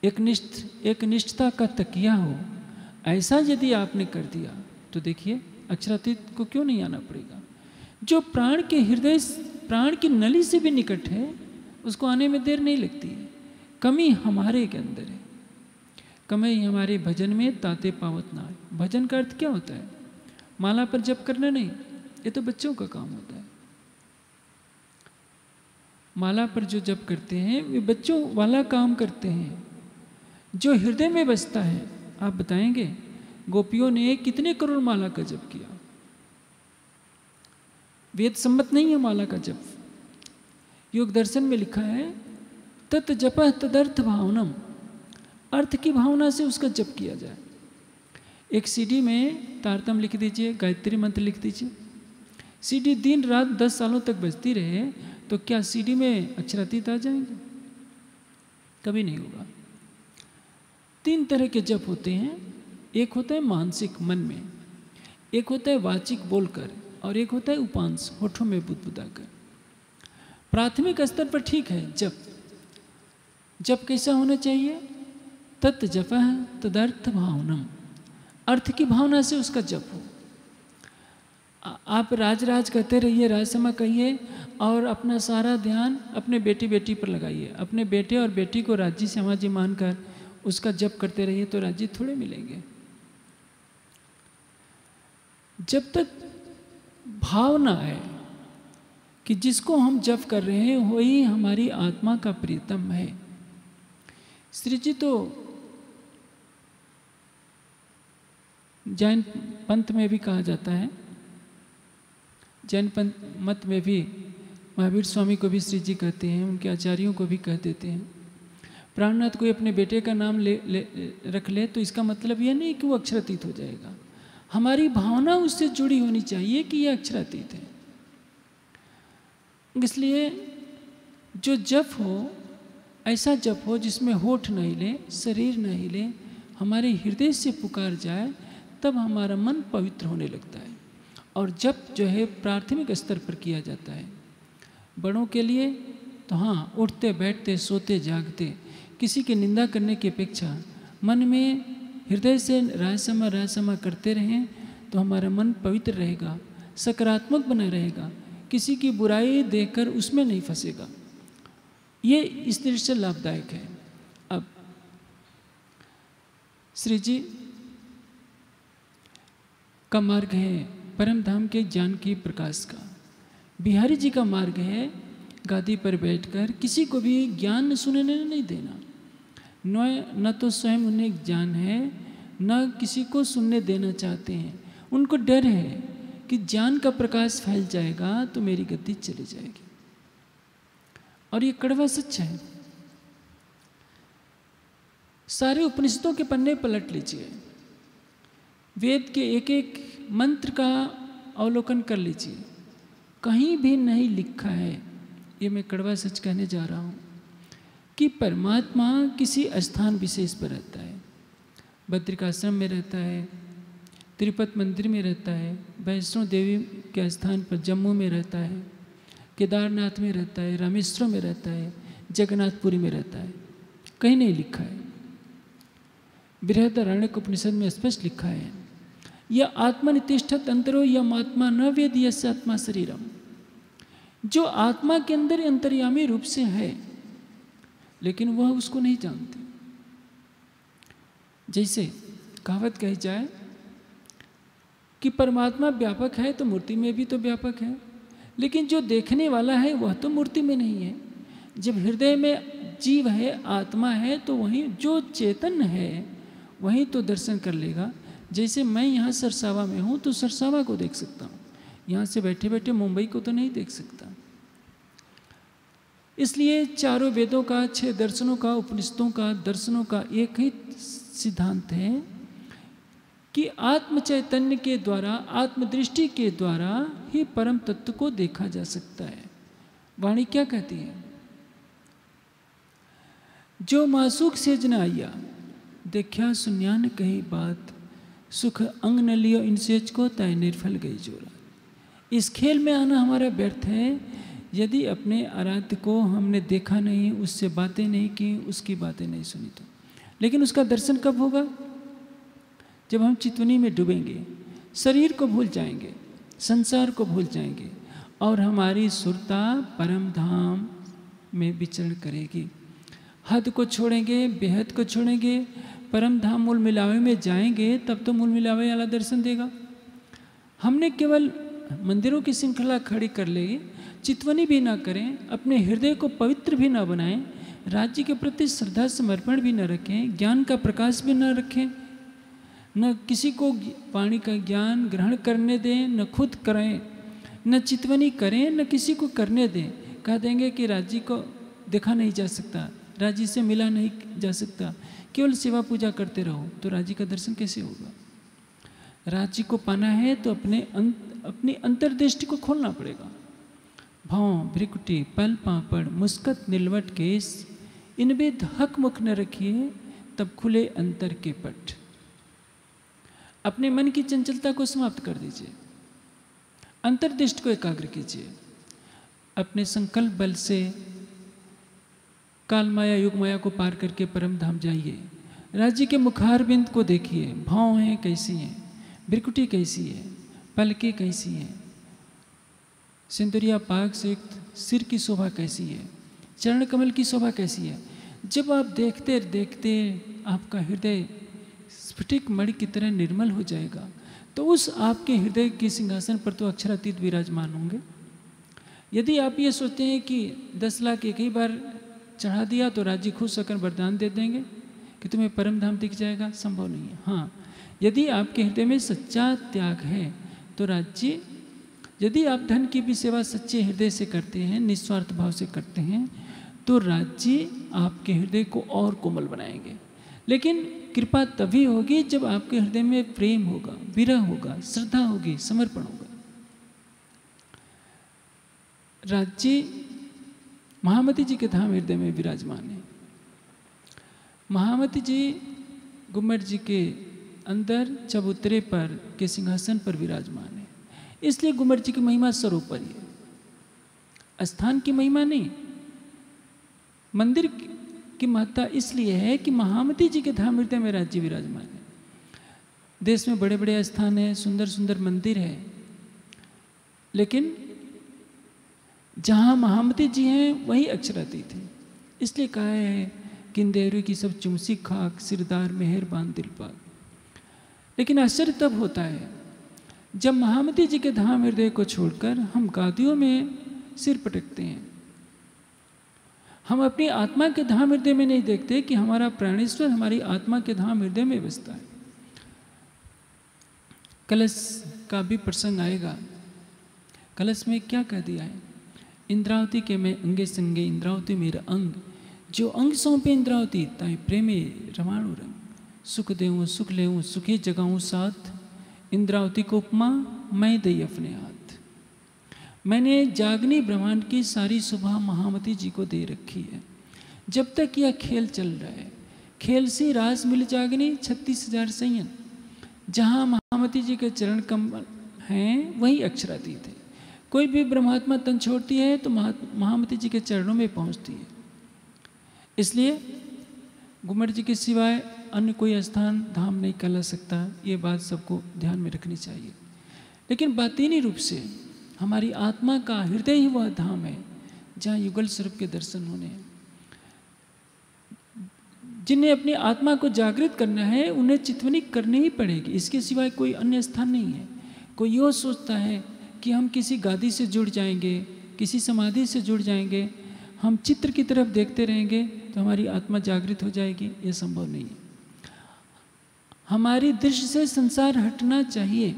एकनिष्ठ एकनिष्ठता का तकिया हो। ऐसा यदि आपने कर दिया तो देखिए अक्षरातीत को क्यों नहीं आना पड़ेगा। जो प्राण के हृदय, प्राण की नली से भी निकट है, उसको आने में देर नहीं लगती है। कमी हमारे के अंदर है, कमी हमारे भजन में ताते पावत ना आए। भजन का अर्थ क्या होता है? माला पर जप करना नहीं, ये तो बच्चों का काम होता है। माला पर जो जप करते हैं वे बच्चों वाला काम करते हैं। जो हृदय में बसता है, आप बताएंगे गोपियों ने कितने करोड़ माला का जप किया? वेद सम्मत नहीं है माला का जप। योग दर्शन में लिखा है तत् जपः तदर्थ भावनम, अर्थ की भावना से उसका जप किया जाए। एक सीडी में तारतम लिख दीजिए, गायत्री मंत्र लिख दीजिए। सीडी दिन रात दस सालों तक बजती रहे तो क्या सीडी में अक्षरातीत आ जाएंगे? कभी नहीं होगा। तीन तरह के जप होते हैं, एक होता है मानसिक मन में, एक होता है वाचिक बोलकर, और एक होता है उपांस होठों में बुदबुदाकर। प्राथमिक स्तर पर ठीक है जप। जप कैसा होना चाहिए? तत् जपः तदर्थ भावनम, अर्थ की भावना से उसका जप हो। आ, आप राज राज कहते रहिए, राजसमा कहिए, और अपना सारा ध्यान अपने बेटी बेटी पर लगाइए। अपने बेटे और बेटी को राज्य समाजी मानकर उसका जप करते रहिए, तो राज्य थोड़े मिलेंगे। जब तक भावना है कि जिसको हम जप कर रहे हैं वही हमारी आत्मा का प्रियतम है। श्री जी तो जैन पंथ में भी कहा जाता है, जैन पंथ मत में भी महावीर स्वामी को भी श्री जी कहते हैं, उनके आचार्यों को भी कह देते हैं। प्राणनाथ कोई अपने बेटे का नाम ले, ले रख ले तो इसका मतलब यह नहीं कि वो अक्षरातीत हो जाएगा। हमारी भावना उससे जुड़ी होनी चाहिए कि यह अक्षरातीत है। इसलिए जो जप हो ऐसा जप हो जिसमें होठ न हिले, शरीर न हिले, हमारे हृदय से पुकार जाए, तब हमारा मन पवित्र होने लगता है। और जप जो है प्राथमिक स्तर पर किया जाता है। बड़ों के लिए तो हाँ, उठते बैठते सोते जागते किसी की निंदा करने की अपेक्षा मन में हृदय से राजसमा राजसमा करते रहें तो हमारा मन पवित्र रहेगा, सकारात्मक बना रहेगा, किसी की बुराई देखकर उसमें नहीं फंसेगा। ये इस दृष्टि से लाभदायक है। अब श्री जी का मार्ग है परम धाम के ज्ञान की प्रकाश का, बिहारी जी का मार्ग है गादी पर बैठकर किसी को भी ज्ञान सुनने नहीं देना, न तो स्वयं उन्हें ज्ञान है न किसी को सुनने देना चाहते हैं। उनको डर है कि ज्ञान का प्रकाश फैल जाएगा तो मेरी गति चली जाएगी, और ये कड़वा सच है। सारे उपनिषदों के पन्ने पलट लीजिए, वेद के एक एक मंत्र का अवलोकन कर लीजिए, कहीं भी नहीं लिखा है, ये मैं कड़वा सच कहने जा रहा हूँ, कि परमात्मा किसी स्थान विशेष पर रहता है। बद्रिकाश्रम में रहता है, तिरुपति मंदिर में रहता है, वैष्णो देवी के स्थान पर जम्मू में रहता है, केदारनाथ में रहता है, रामेश्वर में रहता है, जगन्नाथपुरी में रहता है, कहीं नहीं लिखा है। बृहदारण्यक उपनिषद में स्पष्ट लिखा है, यह आत्मनितिष्ठत अंतरो यम आत्मा न वेद यस्य आत्मा शरीरम। जो आत्मा के अंदर अंतर्यामी रूप से है लेकिन वह उसको नहीं जानते। जैसे कहावत कही जाए कि परमात्मा व्यापक है तो मूर्ति में भी तो व्यापक है, लेकिन जो देखने वाला है वह तो मूर्ति में नहीं है। जब हृदय में जीव है, आत्मा है, तो वहीं जो चेतन है वहीं तो दर्शन कर लेगा। जैसे मैं यहाँ सरसावा में हूँ तो सरसावा को देख सकता हूँ, यहाँ से बैठे बैठे मुंबई को तो नहीं देख सकता। इसलिए चारों वेदों का, छह दर्शनों का, उपनिषदों का, दर्शनों का एक ही सिद्धांत है कि आत्म चैतन्य के द्वारा, आत्मदृष्टि के द्वारा ही परम तत्व को देखा जा सकता है। वाणी क्या कहती है? जो मासूक सेजना आया देखा सुन्या न कही बात, सुख अंग न लियो इन सेज को तय निर्फल गई जोरा। इस खेल में आना हमारा व्यर्थ है यदि अपने आराध्य को हमने देखा नहीं, उससे बातें नहीं की, उसकी बातें नहीं सुनी तो। लेकिन उसका दर्शन कब होगा? जब हम चितवनी में डूबेंगे, शरीर को भूल जाएंगे, संसार को भूल जाएंगे, और हमारी सुरता परम धाम में विचरण करेगी। हद को छोड़ेंगे, बेहद को छोड़ेंगे, परम धाम मूल मिलावे में जाएंगे, तब तो मूल मिलावे वाला दर्शन देगा। हमने केवल मंदिरों की श्रृंखला खड़ी कर लेगी, चितवनी भी ना करें, अपने हृदय को पवित्र भी ना बनाएं, राज्य के प्रति श्रद्धा समर्पण भी ना रखें, ज्ञान का प्रकाश भी ना रखें, न किसी को वाणी का ज्ञान ग्रहण करने दें, न खुद करें, न चितवनी करें, न किसी को करने दें। कह देंगे कि राज्य को देखा नहीं जा सकता, राज्य से मिला नहीं जा सकता, केवल सेवा पूजा करते रहो, तो राज्य का दर्शन कैसे होगा? राज्य को पाना है तो अपने अंत, अपनी अंतर्दृष्टि को खोलना पड़ेगा। भाव भ्रिकुटी पल पापड़ मुस्कत निलवट केस इनबे हक मुख न रखिए, तब खुले अंतर के पट। अपने मन की चंचलता को समाप्त कर दीजिए, अंतर्दृष्टि को एकाग्र कीजिए, अपने संकल्प बल से काल माया युग माया को पार करके परम धाम जाइए। राज्य के मुखारबिंद को देखिए, भाव हैं कैसी हैं, भ्रिकुटी कैसी है, पलकें कैसी हैं, सिंदुरिया पाग से सिर की शोभा कैसी है, चरण कमल की शोभा कैसी है। जब आप देखते देखते आपका हृदय स्फटिक मणि की तरह निर्मल हो जाएगा, तो उस आपके हृदय के सिंहासन पर तो अक्षरातीत विराजमान होंगे। यदि आप ये सोचते हैं कि दस लाख एक ही बार चढ़ा दिया तो राज्य खुश होकर वरदान दे देंगे कि तुम्हें परम धाम दिख जाएगा, संभव नहीं है। हाँ, यदि आपके हृदय में सच्चा त्याग है तो राज्य, यदि आप धन की भी सेवा सच्चे हृदय से करते हैं, निस्वार्थ भाव से करते हैं, तो राज्य आपके हृदय को और कोमल बनाएंगे। लेकिन कृपा तभी होगी जब आपके हृदय में प्रेम होगा, विरह होगा, श्रद्धा होगी, समर्पण होगा। राज्य महामती जी के धाम हृदय में विराजमान है। महामती जी गुम्मट जी के अंदर चबूतरे पर के सिंहासन पर विराजमान है, इसलिए गुम्मट जी की महिमा सर्वोपरि है, स्थान की महिमा नहीं। मंदिर की महत्ता इसलिए है कि महामती जी के धाम हृदय में राज्य विराजमान है। देश में बड़े बड़े स्थान हैं, सुंदर सुंदर मंदिर है, लेकिन जहाँ महामती जी हैं वही अक्षरातीत है। इसलिए कहा है कि देवरू की सब चुमसी खाक, सिरदार मेहर बान दिल पाक। लेकिन आश्चर्य तब होता है जब महामती जी के धाम हृदय को छोड़कर हम गादियों में सिर पटकते हैं, हम अपनी आत्मा के धाम हृदय में नहीं देखते कि हमारा प्राणेश्वर हमारी आत्मा के धाम हृदय में बसता है। कलश का भी प्रसंग आएगा। कलश में क्या कह दिया है, इंद्रावती के मैं अंगे संगे इंद्रावती मेरा अंग, जो अंग सौंपे इंद्रावती ताई प्रेमे रमाणु रंग, सुख देऊँ सुख लेऊँ सुखी जगाऊँ साथ, इंद्रावती को उपमा मैं दई अपने हाथ। मैंने जागनी ब्रह्मांड की सारी सुबह महामती जी को दे रखी है। जब तक यह खेल चल रहा है, खेल से रास मिल जागनी छत्तीस हजार संयन। जहाँ महामती जी के चरण कमल हैं वहीं अक्षरातीत है। कोई भी ब्रह्मात्मा तन छोड़ती है तो महामती जी के चरणों में पहुंचती है। इसलिए गुमर जी के सिवाय अन्य कोई स्थान धाम नहीं कहला सकता। ये बात सबको ध्यान में रखनी चाहिए। लेकिन बातीनी रूप से हमारी आत्मा का हृदय ही वह धाम है जहाँ युगल स्वरूप के दर्शन होने हैं। जिन्हें अपनी आत्मा को जागृत करना है उन्हें चितवनी करनी ही पड़ेगी। इसके सिवाय कोई अन्य स्थान नहीं है। कोई यह सोचता है कि हम किसी गादी से जुड़ जाएंगे, किसी समाधि से जुड़ जाएंगे, हम चित्र की तरफ देखते रहेंगे तो हमारी आत्मा जागृत हो जाएगी, ये संभव नहीं है। हमारी दृष्टि से संसार हटना चाहिए।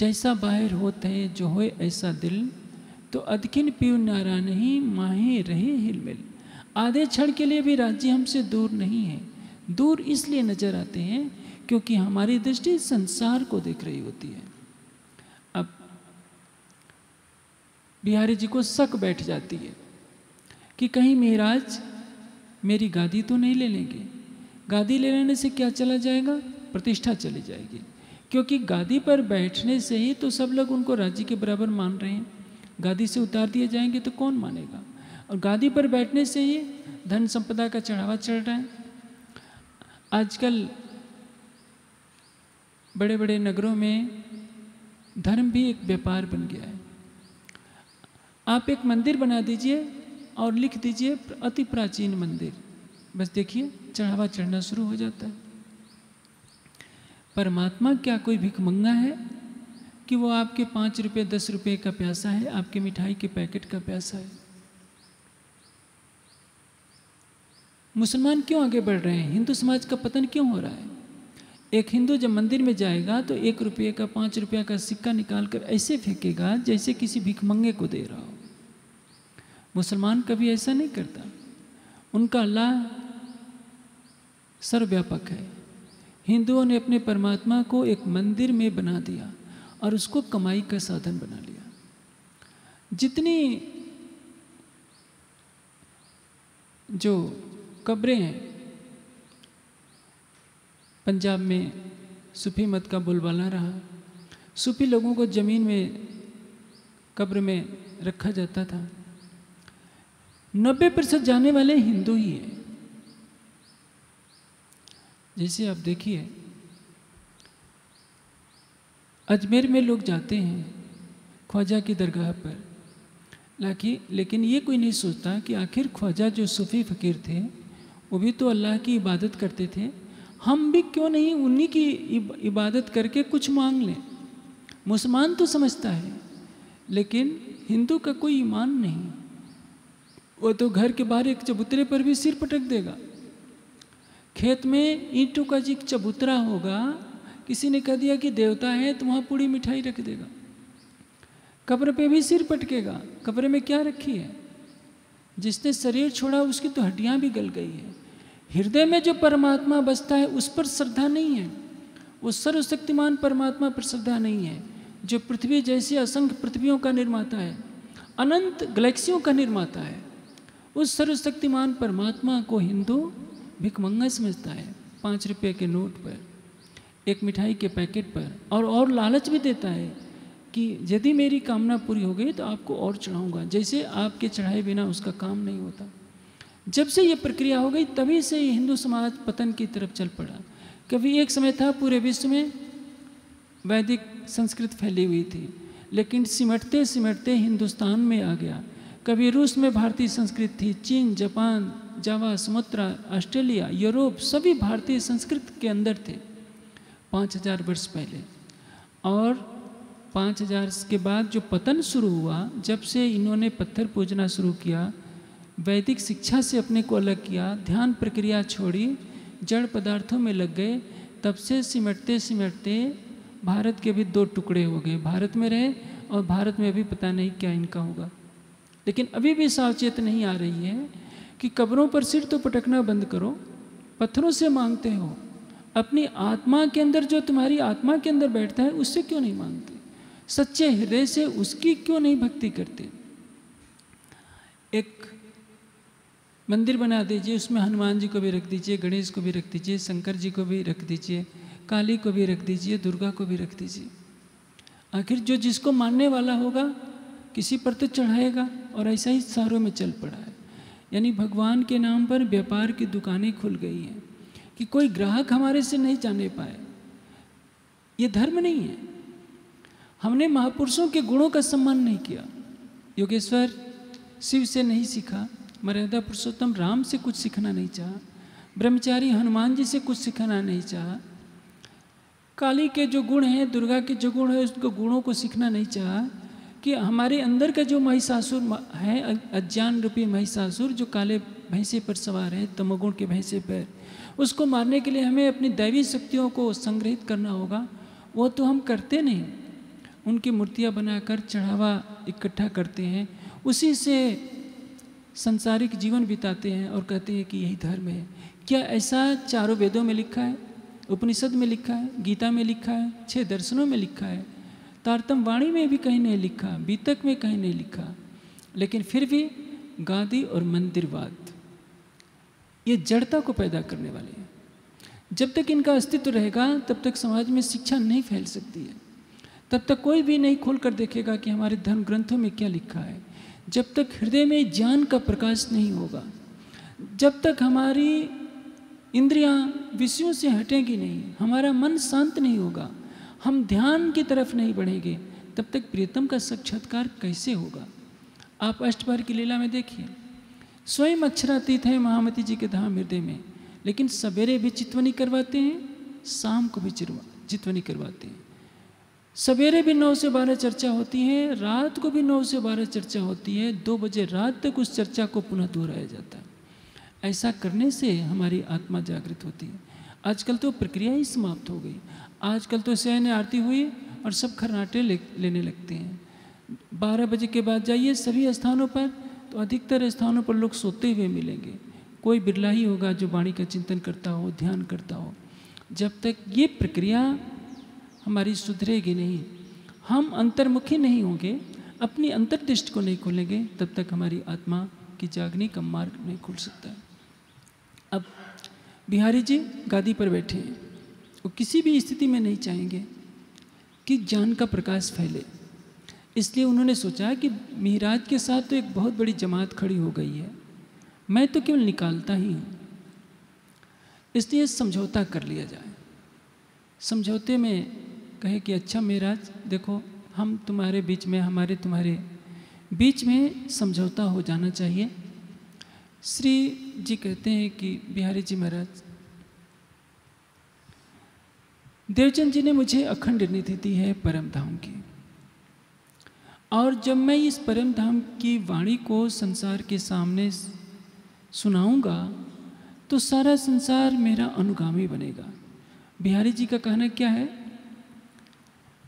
जैसा बाहर होते है जो होए ऐसा दिल, तो अदकिन पीव नारा नहीं माहे रहे हिलमिल। आधे क्षण के लिए भी राज्य हमसे दूर नहीं है। दूर इसलिए नजर आते हैं क्योंकि हमारी दृष्टि संसार को देख रही होती है। अब बिहारी जी को शक बैठ जाती है कि कहीं महाराज मेरी गादी तो नहीं ले लेंगे। गादी ले लेने से क्या चला जाएगा, प्रतिष्ठा चली जाएगी। क्योंकि गादी पर बैठने से ही तो सब लोग उनको राज्य के बराबर मान रहे हैं। गादी से उतार दिए जाएंगे तो कौन मानेगा, और गादी पर बैठने से ही धन संपदा का चढ़ावा चढ़ रहा है। आजकल बड़े बड़े नगरों में धर्म भी एक व्यापार बन गया है। आप एक मंदिर बना दीजिए और लिख दीजिए अति प्राचीन मंदिर, बस देखिए चढ़ावा चढ़ना शुरू हो जाता है। परमात्मा क्या कोई भिखमंगा है कि वो आपके पाँच रुपये दस रुपये का प्यासा है, आपके मिठाई के पैकेट का प्यासा है। मुसलमान क्यों आगे बढ़ रहे हैं, हिंदू समाज का पतन क्यों हो रहा है। एक हिंदू जब मंदिर में जाएगा तो एक रुपये का पाँच रुपये का सिक्का निकाल कर ऐसे फेंकेगा जैसे किसी भिखमंगे को दे रहा हो। मुसलमान कभी ऐसा नहीं करता। उनका अल्लाह सर्वव्यापक है। हिंदुओं ने अपने परमात्मा को एक मंदिर में बना दिया और उसको कमाई का साधन बना लिया। जितनी जो कब्रें हैं, पंजाब में सूफी मत का बोलबाला रहा। सूफी लोगों को ज़मीन में कब्र में रखा जाता था। नब्बे प्रतिशत जाने वाले हिंदू ही हैं। जैसे आप देखिए अजमेर में लोग जाते हैं ख्वाजा की दरगाह पर, लाकि लेकिन ये कोई नहीं सोचता कि आखिर ख्वाजा जो सूफी फकीर थे वो भी तो अल्लाह की इबादत करते थे। हम भी क्यों नहीं उन्हीं की इबादत करके कुछ मांग लें। मुसलमान तो समझता है लेकिन हिंदू का कोई ईमान नहीं। वो तो घर के बाहर एक चबूतरे पर भी सिर पटक देगा। खेत में ईंटों का जी चबूतरा होगा, किसी ने कह दिया कि देवता है तो वहाँ पूरी मिठाई रख देगा। कब्र पे भी सिर पटकेगा, कब्र में क्या रखी है। जिसने शरीर छोड़ा उसकी तो हड्डियाँ भी गल गई है। हृदय में जो परमात्मा बसता है उस पर श्रद्धा नहीं है। उस सर्वशक्तिमान परमात्मा पर श्रद्धा नहीं है जो पृथ्वी जैसी असंख्य पृथ्वियों का निर्माता है, अनंत गैलेक्सियों का निर्माता है। उस सर्वशक्तिमान परमात्मा को हिंदू भिखमंगा समझता है। पाँच रुपये के नोट पर, एक मिठाई के पैकेट पर, और और लालच भी देता है कि यदि मेरी कामना पूरी हो गई तो आपको और चढ़ाऊँगा। जैसे आपके चढ़ाए बिना उसका काम नहीं होता। जब से ये प्रक्रिया हो गई तभी से ये हिंदू समाज पतन की तरफ चल पड़ा। कभी एक समय था पूरे विश्व में वैदिक संस्कृत फैली हुई थी, लेकिन सिमटते सिमटते हिंदुस्तान में आ गया। कभी रूस में भारतीय संस्कृत थी, चीन, Japan, Java, Sumatra, Australia, Europe सभी भारतीय संस्कृत के अंदर थे पाँच हजार वर्ष पहले। और पाँच हजार के बाद जो पतन शुरू हुआ, जब से इन्होंने पत्थर पूजना शुरू किया, वैदिक शिक्षा से अपने को अलग किया, ध्यान प्रक्रिया छोड़ी, जड़ पदार्थों में लग गए। तब से सिमटते सिमटते भारत के भी दो टुकड़े हो गए, भारत में रहे और भारत में अभी पता नहीं क्या इनका होगा। लेकिन अभी भी सावचेत नहीं आ रही है कि कब्रों पर सिर तो पटकना बंद करो, पत्थरों से मांगते हो, अपनी आत्मा के अंदर जो तुम्हारी आत्मा के अंदर बैठता है उससे क्यों नहीं मांगते, सच्चे हृदय से उसकी क्यों नहीं भक्ति करते। एक मंदिर बना दीजिए, उसमें हनुमान जी को भी रख दीजिए, गणेश को भी रख दीजिए, शंकर जी को भी रख दीजिए, काली को भी रख दीजिए, दुर्गा को भी रख दीजिए। आखिर जो जिसको मानने वाला होगा किसी पर तो चढ़ाएगा, और ऐसा ही शहरों में चल पड़ा है। यानी भगवान के नाम पर व्यापार की दुकानें खुल गई हैं कि कोई ग्राहक हमारे से नहीं जाने पाए। ये धर्म नहीं है। हमने महापुरुषों के गुणों का सम्मान नहीं किया। योगेश्वर शिव से नहीं सीखा, मर्यादा पुरुषोत्तम राम से कुछ सीखना नहीं चाहा, ब्रह्मचारी हनुमान जी से कुछ सीखना नहीं चाहा, काली के जो गुण हैं, दुर्गा के जो गुण हैं, उसको गुणों को सीखना नहीं चाहा कि हमारे अंदर का जो महिषासुर है, अज्ञान रूपी महिषासुर, जो काले भैंसे पर सवार है, तमोगुण के भैंसे पर, उसको मारने के लिए हमें अपनी दैवी शक्तियों को संग्रहित करना होगा। वो तो हम करते नहीं, उनकी मूर्तियाँ बनाकर चढ़ावा इकट्ठा करते हैं, उसी से संसारिक जीवन बिताते हैं और कहते हैं कि यही धर्म है। क्या ऐसा चारों वेदों में लिखा है, उपनिषद में लिखा है, गीता में लिखा है, छह दर्शनों में लिखा है, तारतम वाणी में भी कहीं नहीं लिखा, बीतक में कहीं नहीं लिखा। लेकिन फिर भी गादी और मंदिरवाद ये जड़ता को पैदा करने वाले हैं। जब तक इनका अस्तित्व रहेगा तब तक समाज में शिक्षा नहीं फैल सकती है, तब तक कोई भी नहीं खोल कर देखेगा कि हमारे धर्म ग्रंथों में क्या लिखा है। जब तक हृदय में ज्ञान का प्रकाश नहीं होगा, जब तक हमारी इंद्रियां विषयों से हटेंगी नहीं, हमारा मन शांत नहीं होगा, हम ध्यान की तरफ नहीं बढ़ेंगे, तब तक प्रियतम का साक्षात्कार कैसे होगा। आप अष्टभर की लीला में देखिए, स्वयं अक्षरातीत है महामती जी के धाम हृदय में, लेकिन सवेरे भी चितवनी करवाते हैं, शाम को भी चितवनी करवाते हैं। सवेरे भी नौ से बारह चर्चा होती है, रात को भी नौ से बारह चर्चा होती है, दो बजे रात तक उस चर्चा को पुनः दोहराया जाता है। ऐसा करने से हमारी आत्मा जागृत होती है। आजकल तो प्रक्रिया ही समाप्त हो गई। आजकल तो शयन आरती हुई और सब खर्राटे ले, लेने लगते हैं। बारह बजे के बाद जाइए सभी स्थानों पर, तो अधिकतर स्थानों पर लोग सोते हुए मिलेंगे, कोई बिरला ही होगा जो वाणी का चिंतन करता हो, ध्यान करता हो। जब तक ये प्रक्रिया हमारी सुधरेगी नहीं, हम अंतर्मुखी नहीं होंगे, अपनी अंतर्दृष्टि को नहीं खोलेंगे, तब तक हमारी आत्मा की जागने का मार्ग नहीं खुल सकता। अब बिहारी जी गादी पर बैठे हैं, वो किसी भी स्थिति में नहीं चाहेंगे कि ज्ञान का प्रकाश फैले, इसलिए उन्होंने सोचा कि मिहराज के साथ तो एक बहुत बड़ी जमात खड़ी हो गई है, मैं तो केवल निकालता ही हूँ, इसलिए समझौता कर लिया जाए। समझौते में कहे कि अच्छा मिहराज, देखो हम तुम्हारे बीच में, हमारे तुम्हारे बीच में समझौता हो जाना चाहिए। श्री जी कहते हैं कि बिहारी जी महाराज, देवचंद जी ने मुझे अखंड निधि दी है परम धाम की, और जब मैं इस परम धाम की वाणी को संसार के सामने सुनाऊंगा तो सारा संसार मेरा अनुगामी बनेगा। बिहारी जी का कहना क्या है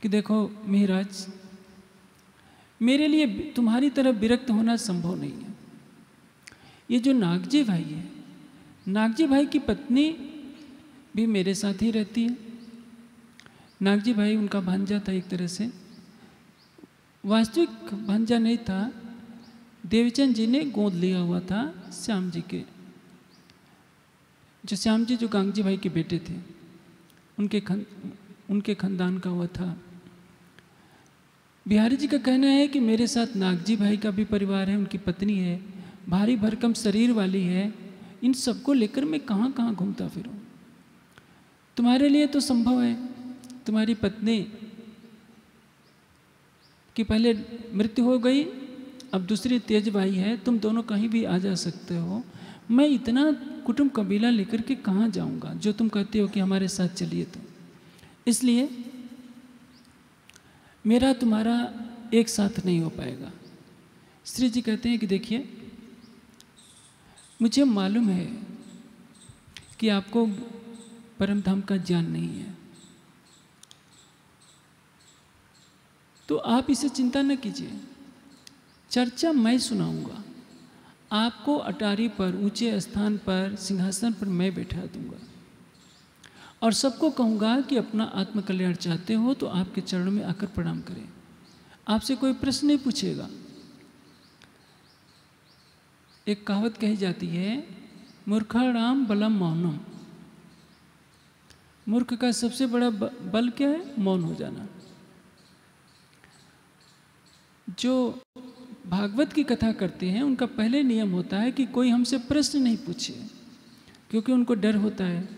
कि देखो महाराज, मेरे लिए तुम्हारी तरह विरक्त होना संभव नहीं है। ये जो नागजी भाई है, नागजी भाई की पत्नी भी मेरे साथ ही रहती है। नागजी भाई उनका भांजा था, एक तरह से वास्तविक भांजा नहीं था, देवचंद जी ने गोद लिया हुआ था श्याम जी के, जो श्याम जी जो गांगजी भाई के बेटे थे, उनके खन उनके खानदान का हुआ था। बिहारी जी का कहना है कि मेरे साथ नागजी भाई का भी परिवार है, उनकी पत्नी है, भारी भरकम शरीर वाली है, इन सबको लेकर मैं कहाँ कहाँ घूमता फिरूं। तुम्हारे लिए तो संभव है, तुम्हारी पत्नी की पहले मृत्यु हो गई, अब दूसरी तेज भाई है, तुम दोनों कहीं भी आ जा सकते हो, मैं इतना कुटुंब कबीला लेकर के कहाँ जाऊँगा जो तुम कहते हो कि हमारे साथ चलिए। तो इसलिए मेरा तुम्हारा एक साथ नहीं हो पाएगा। श्री जी कहते हैं कि देखिए, मुझे मालूम है कि आपको परमधाम का ज्ञान नहीं है, तो आप इसे चिंता न कीजिए। चर्चा मैं सुनाऊंगा, आपको अटारी पर ऊंचे स्थान पर सिंहासन पर मैं बैठा दूंगा और सबको कहूंगा कि अपना आत्मकल्याण चाहते हो तो आपके चरणों में आकर प्रणाम करें। आपसे कोई प्रश्न नहीं पूछेगा। एक कहावत कही जाती है, मूर्खाणाम बलम मौनम। मूर्ख का सबसे बड़ा बल क्या है? मौन हो जाना। जो भागवत की कथा करते हैं उनका पहले नियम होता है कि कोई हमसे प्रश्न नहीं पूछे, क्योंकि उनको डर होता है।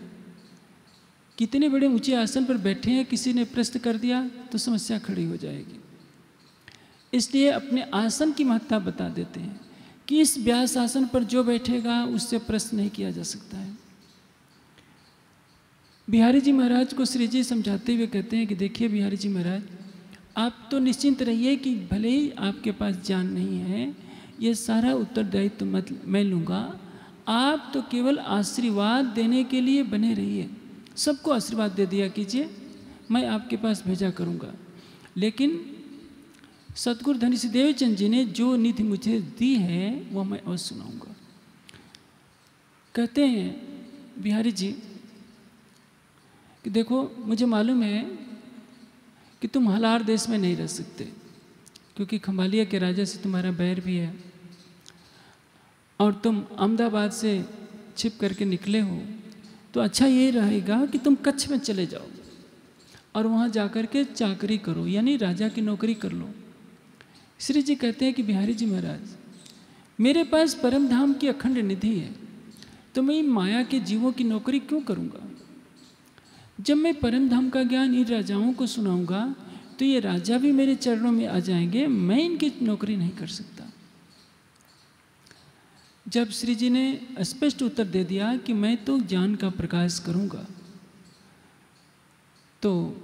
कितने बड़े ऊंचे आसन पर बैठे हैं, किसी ने प्रश्न कर दिया तो समस्या खड़ी हो जाएगी। इसलिए अपने आसन की महत्ता बता देते हैं कि इस व्यास आसन पर जो बैठेगा उससे प्रश्न नहीं किया जा सकता है। बिहारी जी महाराज को श्री जी समझाते हुए कहते हैं कि देखिए बिहारी जी महाराज, आप तो निश्चिंत रहिए कि भले ही आपके पास ज्ञान नहीं है, ये सारा उत्तरदायित्व मत मैं लूँगा। आप तो केवल आशीर्वाद देने के लिए बने रहिए, सबको आशीर्वाद दे दिया कीजिए, मैं आपके पास भेजा करूँगा। लेकिन सतगुरु धनी सिद्धेवचंद जी ने जो निधि मुझे दी है वह मैं और सुनाऊँगा। कहते हैं बिहारी जी कि देखो, मुझे मालूम है कि तुम हलार देश में नहीं रह सकते, क्योंकि खंबालिया के राजा से तुम्हारा बैर भी है और तुम अहमदाबाद से छिप करके निकले हो, तो अच्छा ये रहेगा कि तुम कच्छ में चले जाओ और वहाँ जा कर के चाकरी करो, यानी राजा की नौकरी कर लो। श्री जी कहते हैं कि बिहारी जी महाराज, मेरे पास परम धाम की अखंड निधि है, तो मैं माया के जीवों की नौकरी क्यों करूँगा? जब मैं परम धाम का ज्ञान इन राजाओं को सुनाऊंगा तो ये राजा भी मेरे चरणों में आ जाएंगे, मैं इनकी नौकरी नहीं कर सकता। जब श्री जी ने स्पष्ट उत्तर दे दिया कि मैं तो ज्ञान का प्रकाश करूंगा, तो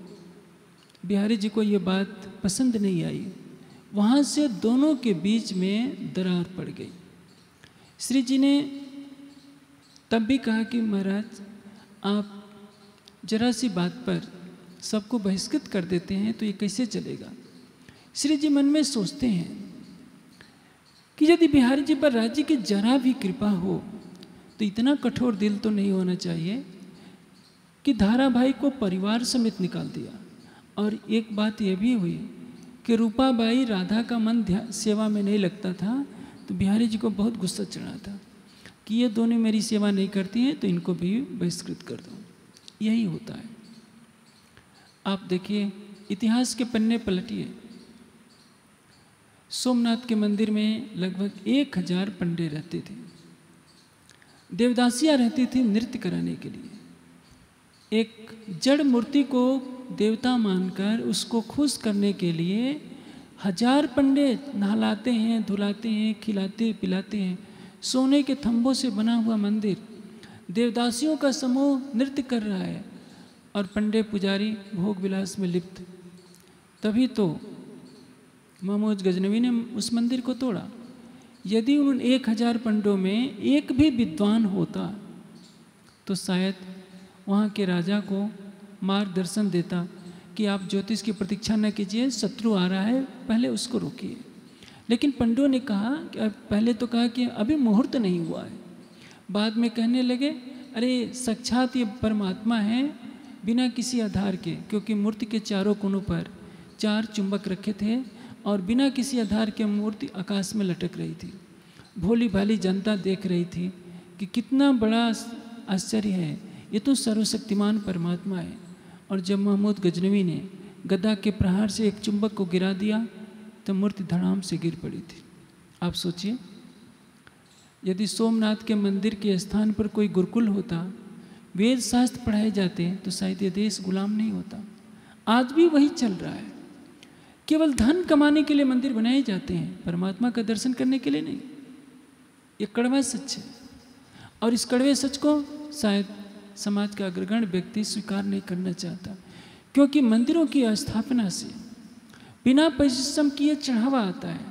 बिहारी जी को ये बात पसंद नहीं आई। वहाँ से दोनों के बीच में दरार पड़ गई। श्री जी ने तब भी कहा कि महाराज, आप जरा सी बात पर सबको बहिष्कृत कर देते हैं तो ये कैसे चलेगा? श्री जी मन में सोचते हैं कि यदि बिहारी जी पर राज्य की जरा भी कृपा हो तो इतना कठोर दिल तो नहीं होना चाहिए कि धारा भाई को परिवार समेत निकाल दिया। और एक बात यह भी हुई कि रूपाबाई राधा का मन सेवा में नहीं लगता था, तो बिहारी जी को बहुत गुस्सा चढ़ा था कि ये दोनों मेरी सेवा नहीं करती हैं तो इनको भी बहिष्कृत कर दो। यही होता है। आप देखिए, इतिहास के पन्ने पलटिए, सोमनाथ के मंदिर में लगभग एक हज़ार पंडे रहते थे, देवदासियाँ रहती थी नृत्य कराने के लिए। एक जड़ मूर्ति को देवता मानकर उसको खुश करने के लिए हजार पंडे नहलाते हैं, धुलाते हैं, खिलाते पिलाते हैं। सोने के थंबों से बना हुआ मंदिर, देवदासियों का समूह नृत्य कर रहा है और पंडे पुजारी भोग विलास में लिप्त। तभी तो महमूद गजनवी ने उस मंदिर को तोड़ा। यदि उन एक हज़ार पंडों में एक भी विद्वान होता तो शायद वहाँ के राजा को मार्गदर्शन देता कि आप ज्योतिष की प्रतीक्षा न कीजिए, शत्रु आ रहा है, पहले उसको रोकिए। लेकिन पंडों ने कहा कि पहले तो कहा कि अभी मुहूर्त नहीं हुआ है, बाद में कहने लगे अरे साक्षात ये परमात्मा है, बिना किसी आधार के, क्योंकि मूर्ति के चारों कोनों पर चार चुंबक रखे थे और बिना किसी आधार के मूर्ति आकाश में लटक रही थी। भोली भाली जनता देख रही थी कि कितना बड़ा आश्चर्य है, ये तो सर्वशक्तिमान परमात्मा है। और जब महमूद गजनवी ने गदा के प्रहार से एक चुंबक को गिरा दिया तो मूर्ति धड़ाम से गिर पड़ी थी। आप सोचिए, यदि सोमनाथ के मंदिर के स्थान पर कोई गुरुकुल होता, वेद शास्त्र पढ़ाए जाते, तो शायद ये देश गुलाम नहीं होता। आज भी वही चल रहा है। केवल धन कमाने के लिए मंदिर बनाए जाते हैं, परमात्मा का दर्शन करने के लिए नहीं। ये कड़वा सच है और इस कड़वे सच को शायद समाज का अग्रगण्य व्यक्ति स्वीकार नहीं करना चाहता, क्योंकि मंदिरों की स्थापना से बिना परिश्रम किए चढ़ावा आता है।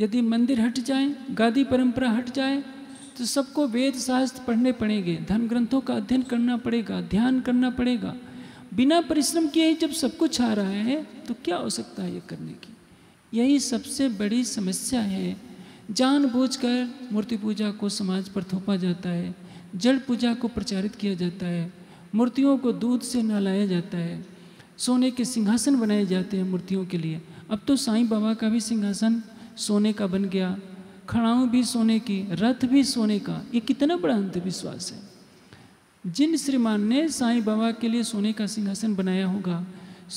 यदि मंदिर हट जाए, गादी परंपरा हट जाए, तो तो सबको वेद शास्त्र पढ़ने पड़ेंगे, धर्म ग्रंथों का अध्ययन करना पड़ेगा, ध्यान करना पड़ेगा। बिना परिश्रम किए ही जब सब कुछ आ रहा है तो क्या हो सकता है ये करने की? यही सबसे बड़ी समस्या है। जानबूझकर मूर्ति पूजा को समाज पर थोपा जाता है, जल पूजा को प्रचारित किया जाता है, मूर्तियों को दूध से नहलाया जाता है, सोने के सिंहासन बनाए जाते हैं मूर्तियों के लिए। अब तो साईं बाबा का भी सिंहासन सोने का बन गया, खड़ाऊ भी सोने की, रथ भी सोने का। ये कितना बड़ा अंधविश्वास है। जिन श्रीमान ने साईं बाबा के लिए सोने का सिंहासन बनाया होगा,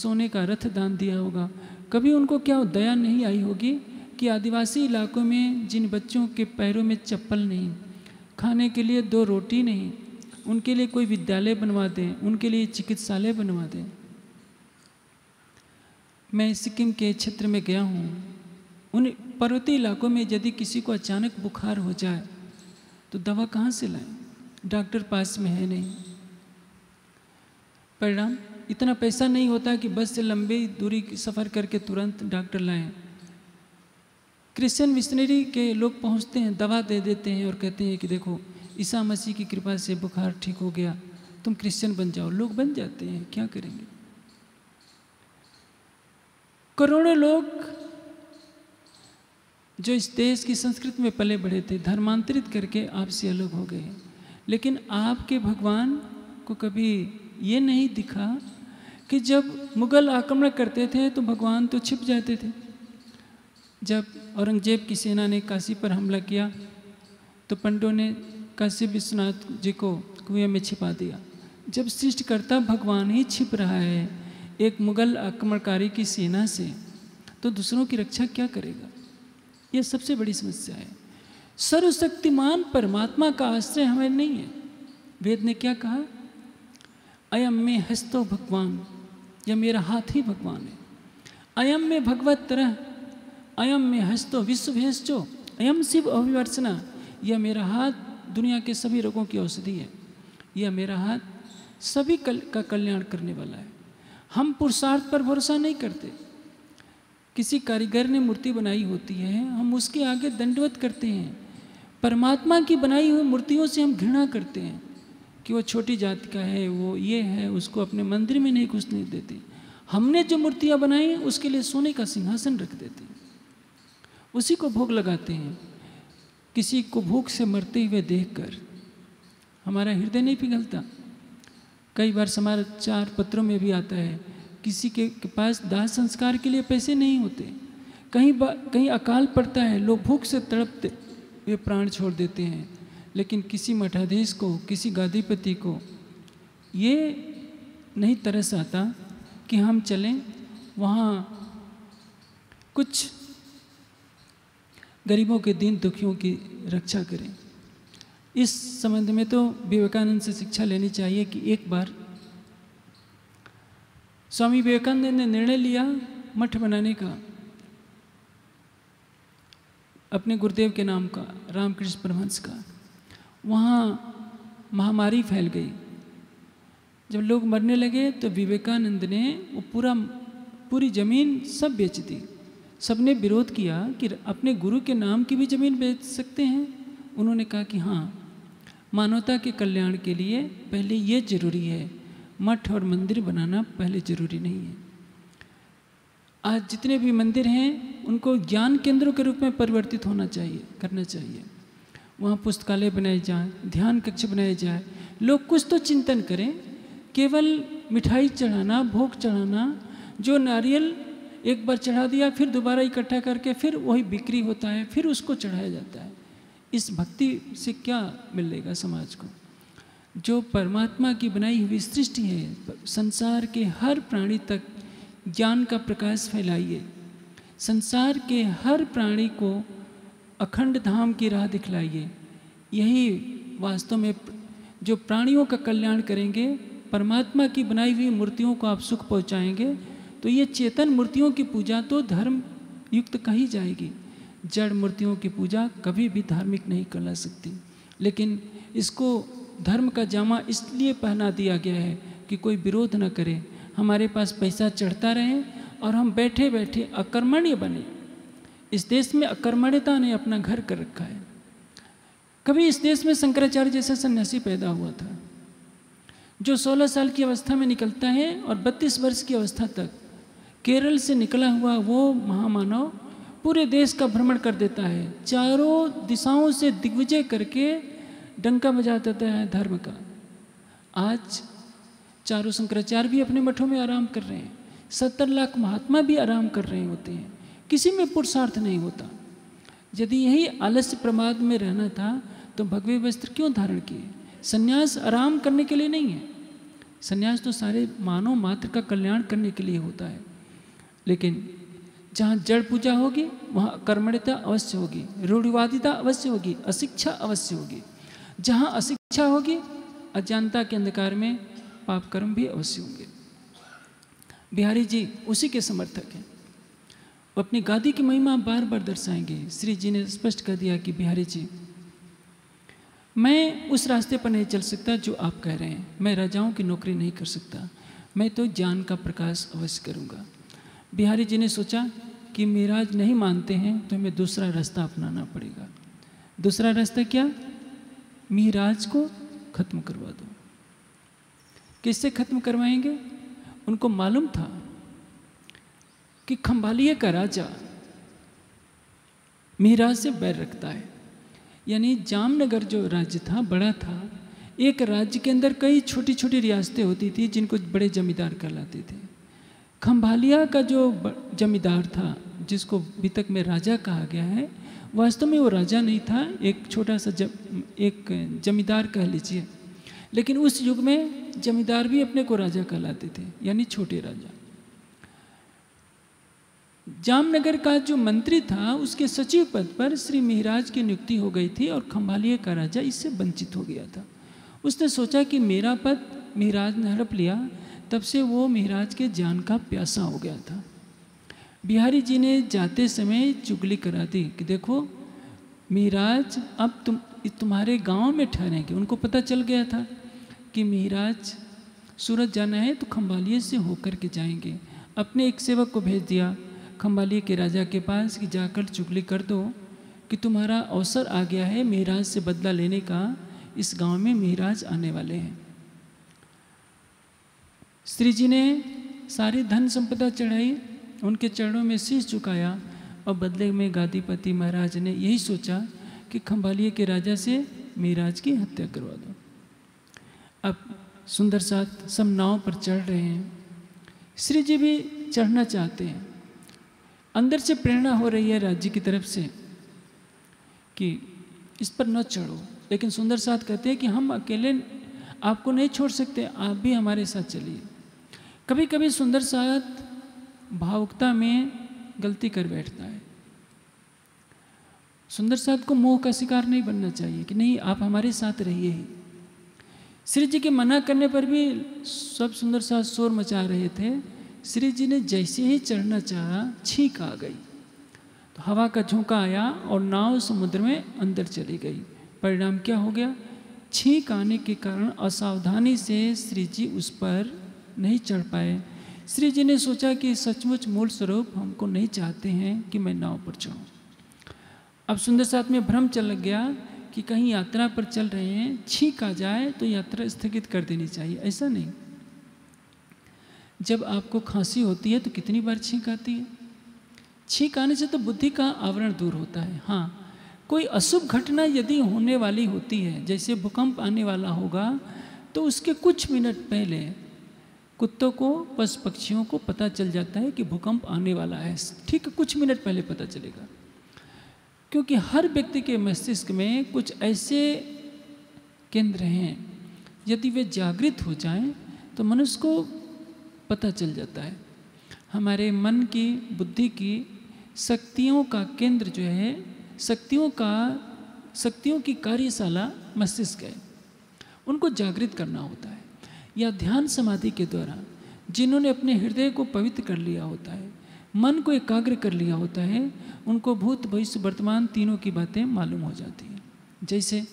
सोने का रथ दान दिया होगा, कभी उनको क्या दया नहीं आई होगी कि आदिवासी इलाकों में जिन बच्चों के पैरों में चप्पल नहीं, खाने के लिए दो रोटी नहीं, उनके लिए कोई विद्यालय बनवा दें, उनके लिए चिकित्सालय बनवा दें। मैं सिक्किम के क्षेत्र में गया हूँ। उन पर्वतीय इलाकों में यदि किसी को अचानक बुखार हो जाए तो दवा कहाँ से लाएं? डॉक्टर पास में है नहीं। परिणाम इतना पैसा नहीं होता कि बस से लंबी दूरी सफ़र करके तुरंत डॉक्टर लाएं। क्रिश्चियन मिशनरी के लोग पहुंचते हैं, दवा दे देते हैं और कहते हैं कि देखो ईसा मसीह की कृपा से बुखार ठीक हो गया, तुम क्रिश्चियन बन जाओ। लोग बन जाते हैं, क्या करेंगे? करोड़ों लोग जो इस देश की संस्कृति में पले बढ़े थे धर्मांतरित करके आपसे अलग हो गए। लेकिन आपके भगवान को कभी ये नहीं दिखा कि जब मुगल आक्रमण करते थे तो भगवान तो छिप जाते थे। जब औरंगजेब की सेना ने काशी पर हमला किया तो पंडों ने काशी विश्वनाथ जी को कुएं में छिपा दिया। जब सृष्टिकर्ता भगवान ही छिप रहा है एक मुगल आक्रमणकारी की सेना से, तो दूसरों की रक्षा क्या करेगा? यह सबसे बड़ी समस्या है। सर्वशक्तिमान परमात्मा का आश्रय हमें नहीं है। वेद ने क्या कहा? अयम में हस्तो भगवान, या मेरा हाथ ही भगवान है। अयम में भगवत तरह, अयम में हस्तो विश्व भेषो, अयम शिव अभिवर्चना। यह मेरा हाथ दुनिया के सभी रोगों की औषधि है। यह मेरा हाथ सभी कल, का कल्याण करने वाला है। हम पुरुषार्थ पर भरोसा नहीं करते। किसी कारीगर ने मूर्ति बनाई होती है, हम उसके आगे दंडवत करते हैं। परमात्मा की बनाई हुई मूर्तियों से हम घृणा करते हैं कि वो छोटी जाति का है, वो ये है, उसको अपने मंदिर में नहीं घुसने देते। हमने जो मूर्तियाँ बनाई हैं उसके लिए सोने का सिंहासन रख देते हैं, उसी को भोग लगाते हैं। किसी को भूख से मरते हुए देखकर हमारा हृदय नहीं पिघलता। कई बार समाचार पत्रों में भी आता है किसी के पास दाह संस्कार के लिए पैसे नहीं होते, कहीं कहीं अकाल पड़ता है, लोग भूख से तड़पते वे प्राण छोड़ देते हैं। लेकिन किसी मठाधीश को, किसी गादीपति को ये नहीं तरस आता कि हम चलें वहाँ कुछ गरीबों के, दीन दुखियों की रक्षा करें। इस संबंध में तो विवेकानंद से शिक्षा लेनी चाहिए कि एक बार स्वामी विवेकानंद ने निर्णय लिया मठ बनाने का अपने गुरुदेव के नाम का, रामकृष्ण परमहंस का। वहाँ महामारी फैल गई, जब लोग मरने लगे तो विवेकानंद ने वो पूरा पूरी ज़मीन सब बेच दी। सबने विरोध किया कि अपने गुरु के नाम की भी ज़मीन बेच सकते हैं। उन्होंने कहा कि हाँ, मानवता के कल्याण के लिए पहले ये ज़रूरी है, मठ और मंदिर बनाना पहले ज़रूरी नहीं है। आज जितने भी मंदिर हैं उनको ज्ञान केंद्रों के रूप में परिवर्तित होना चाहिए, करना चाहिए। वहाँ पुस्तकालय बनाए जाएँ, ध्यान कक्ष बनाए जाए, लोग कुछ तो चिंतन करें। केवल मिठाई चढ़ाना, भोग चढ़ाना, जो नारियल एक बार चढ़ा दिया फिर दोबारा इकट्ठा करके फिर वही बिक्री होता है, फिर उसको चढ़ाया जाता है, इस भक्ति से क्या मिलेगा समाज को? जो परमात्मा की बनाई हुई सृष्टि है, संसार के हर प्राणी तक ज्ञान का प्रकाश फैलाइए, संसार के हर प्राणी को अखंड धाम की राह दिखलाइए। यही वास्तव में जो प्राणियों का कल्याण करेंगे, परमात्मा की बनाई हुई मूर्तियों को आप सुख पहुँचाएँगे। तो ये चेतन मूर्तियों की पूजा तो धर्म युक्त कही जाएगी। जड़ मूर्तियों की पूजा कभी भी धार्मिक नहीं कहला सकती। लेकिन इसको धर्म का जामा इसलिए पहना दिया गया है कि कोई विरोध न करे, हमारे पास पैसा चढ़ता रहे और हम बैठे बैठे अकर्मण्य बने। इस देश में अकर्मण्यता ने अपना घर कर रखा है। कभी इस देश में शंकराचार्य जैसा सन्यासी पैदा हुआ था जो सोलह साल की अवस्था में निकलता है और बत्तीस वर्ष की अवस्था तक केरल से निकला हुआ वो महामानव पूरे देश का भ्रमण कर देता है, चारों दिशाओं से दिग्विजय करके डंका बजा देता है धर्म का। आज चारों शंकराचार्य भी अपने मठों में आराम कर रहे हैं, सत्तर लाख महात्मा भी आराम कर रहे होते हैं, किसी में पुरुषार्थ नहीं होता। यदि यही आलस्य प्रमाद में रहना था तो भगवे वस्त्र क्यों धारण किए? संन्यास आराम करने के लिए नहीं है, संन्यास तो सारे मानव मात्र का कल्याण करने के लिए होता है। लेकिन जहाँ जड़ पूजा होगी वहाँ कर्मण्यता अवश्य होगी, रूढ़िवादिता अवश्य होगी, अशिक्षा अवश्य होगी। जहाँ अशिक्षा होगी अज्ञानता के अंधकार में पाप कर्म भी अवश्य होंगे। बिहारी जी उसी के समर्थक हैं, वो अपनी गादी की महिमा बार बार दर्शाएंगे। श्री जी ने स्पष्ट कर दिया कि बिहारी जी मैं उस रास्ते पर नहीं चल सकता जो आप कह रहे हैं, मैं राजाओं की नौकरी नहीं कर सकता, मैं तो ज्ञान का प्रकाश अवश्य करूँगा। बिहारी जी ने सोचा कि महाराज नहीं मानते हैं तो हमें दूसरा रास्ता अपनाना पड़ेगा। दूसरा रास्ता क्या? महाराज को ख़त्म करवा दो। किससे ख़त्म करवाएंगे? उनको मालूम था कि खंबालिया का राजा महाराज से बैर रखता है, यानी जामनगर जो राज्य था बड़ा था, एक राज्य के अंदर कई छोटी छोटी रियासतें होती थी जिनको बड़े जमींदार कहलाते थे। खंबालिया का जो जमींदार था जिसको अभी तक में राजा कहा गया है, वास्तव में वो राजा नहीं था, एक छोटा सा जम, एक जमींदार कह लीजिए। लेकिन उस युग में जमींदार भी अपने को राजा कहलाते थे, यानी छोटे राजा। जामनगर का जो मंत्री था उसके सचिव पद पर श्री महाराज की नियुक्ति हो गई थी और खंबालिया का राजा इससे वंचित हो गया था। उसने सोचा कि मेरा पद महाराज ने हड़प लिया, तब से वो महाराज के ज्ञान का प्यासा हो गया था। बिहारी जी ने जाते समय चुगली करा दी कि देखो महाराज अब तुम तुम्हारे गांव में ठहरेंगे। उनको पता चल गया था कि महाराज सूरत जाना है तो खंबालिया से होकर के जाएंगे। अपने एक सेवक को भेज दिया खंबालिया के राजा के पास कि जाकर चुगली कर दो कि तुम्हारा अवसर आ गया है महाराज से बदला लेने का, इस गांव में महाराज आने वाले हैं। श्री जी ने सारी धन संपदा चढ़ाई, उनके चरणों में शीश झुकाया और बदले में गादीपति महाराज ने यही सोचा कि खंबालिया के राजा से महाराज की हत्या करवा दो। अब सुंदर साथ सब नाव पर चढ़ रहे हैं, श्री जी भी चढ़ना चाहते हैं, अंदर से प्रेरणा हो रही है राज्य की तरफ से कि इस पर न चढ़ो। लेकिन सुंदर साथ कहते हैं कि हम अकेले आपको नहीं छोड़ सकते, आप भी हमारे साथ चलिए। कभी कभी सुंदर साथ भावुकता में गलती कर बैठता है। सुंदर साथ को मोह का शिकार नहीं बनना चाहिए कि नहीं आप हमारे साथ रहिए ही। श्री जी के मना करने पर भी सब सुंदर साथ शोर मचा रहे थे। श्री जी ने जैसे ही चढ़ना चाहा छींक आ गई, तो हवा का झोंका आया और नाव समुद्र में अंदर चली गई। परिणाम क्या हो गया? छींक आने के कारण असावधानी से श्री जी उस पर नहीं चढ़ पाए। श्री जी ने सोचा कि सचमुच मूल स्वरूप हमको नहीं चाहते हैं कि मैं नाव पर चढ़ूँ। अब सुंदर साथ में भ्रम चल लग गया कि कहीं यात्रा पर चल रहे हैं, छींक आ जाए तो यात्रा स्थगित कर देनी चाहिए, ऐसा नहीं। जब आपको खांसी होती है तो कितनी बार छींक आती है? छींक आने से तो बुद्धि का आवरण दूर होता है। हाँ, कोई अशुभ घटना यदि होने वाली होती है, जैसे भूकंप आने वाला होगा, तो उसके कुछ मिनट पहले कुत्तों को, पशु पक्षियों को पता चल जाता है कि भूकंप आने वाला है। ठीक है, कुछ मिनट पहले पता चलेगा, क्योंकि हर व्यक्ति के मस्तिष्क में कुछ ऐसे केंद्र हैं, यदि वे जागृत हो जाएं तो मनुष्य को पता चल जाता है। हमारे मन की, बुद्धि की शक्तियों का केंद्र जो है, शक्तियों का शक्तियों की कार्यशाला मस्तिष्क है, उनको जागृत करना होता है। या ध्यान समाधि के द्वारा जिन्होंने अपने हृदय को पवित्र कर लिया होता है, मन को एकाग्र कर लिया होता है, उनको भूत, भविष्य, वर्तमान तीनों की बातें मालूम हो जाती हैं। जैसे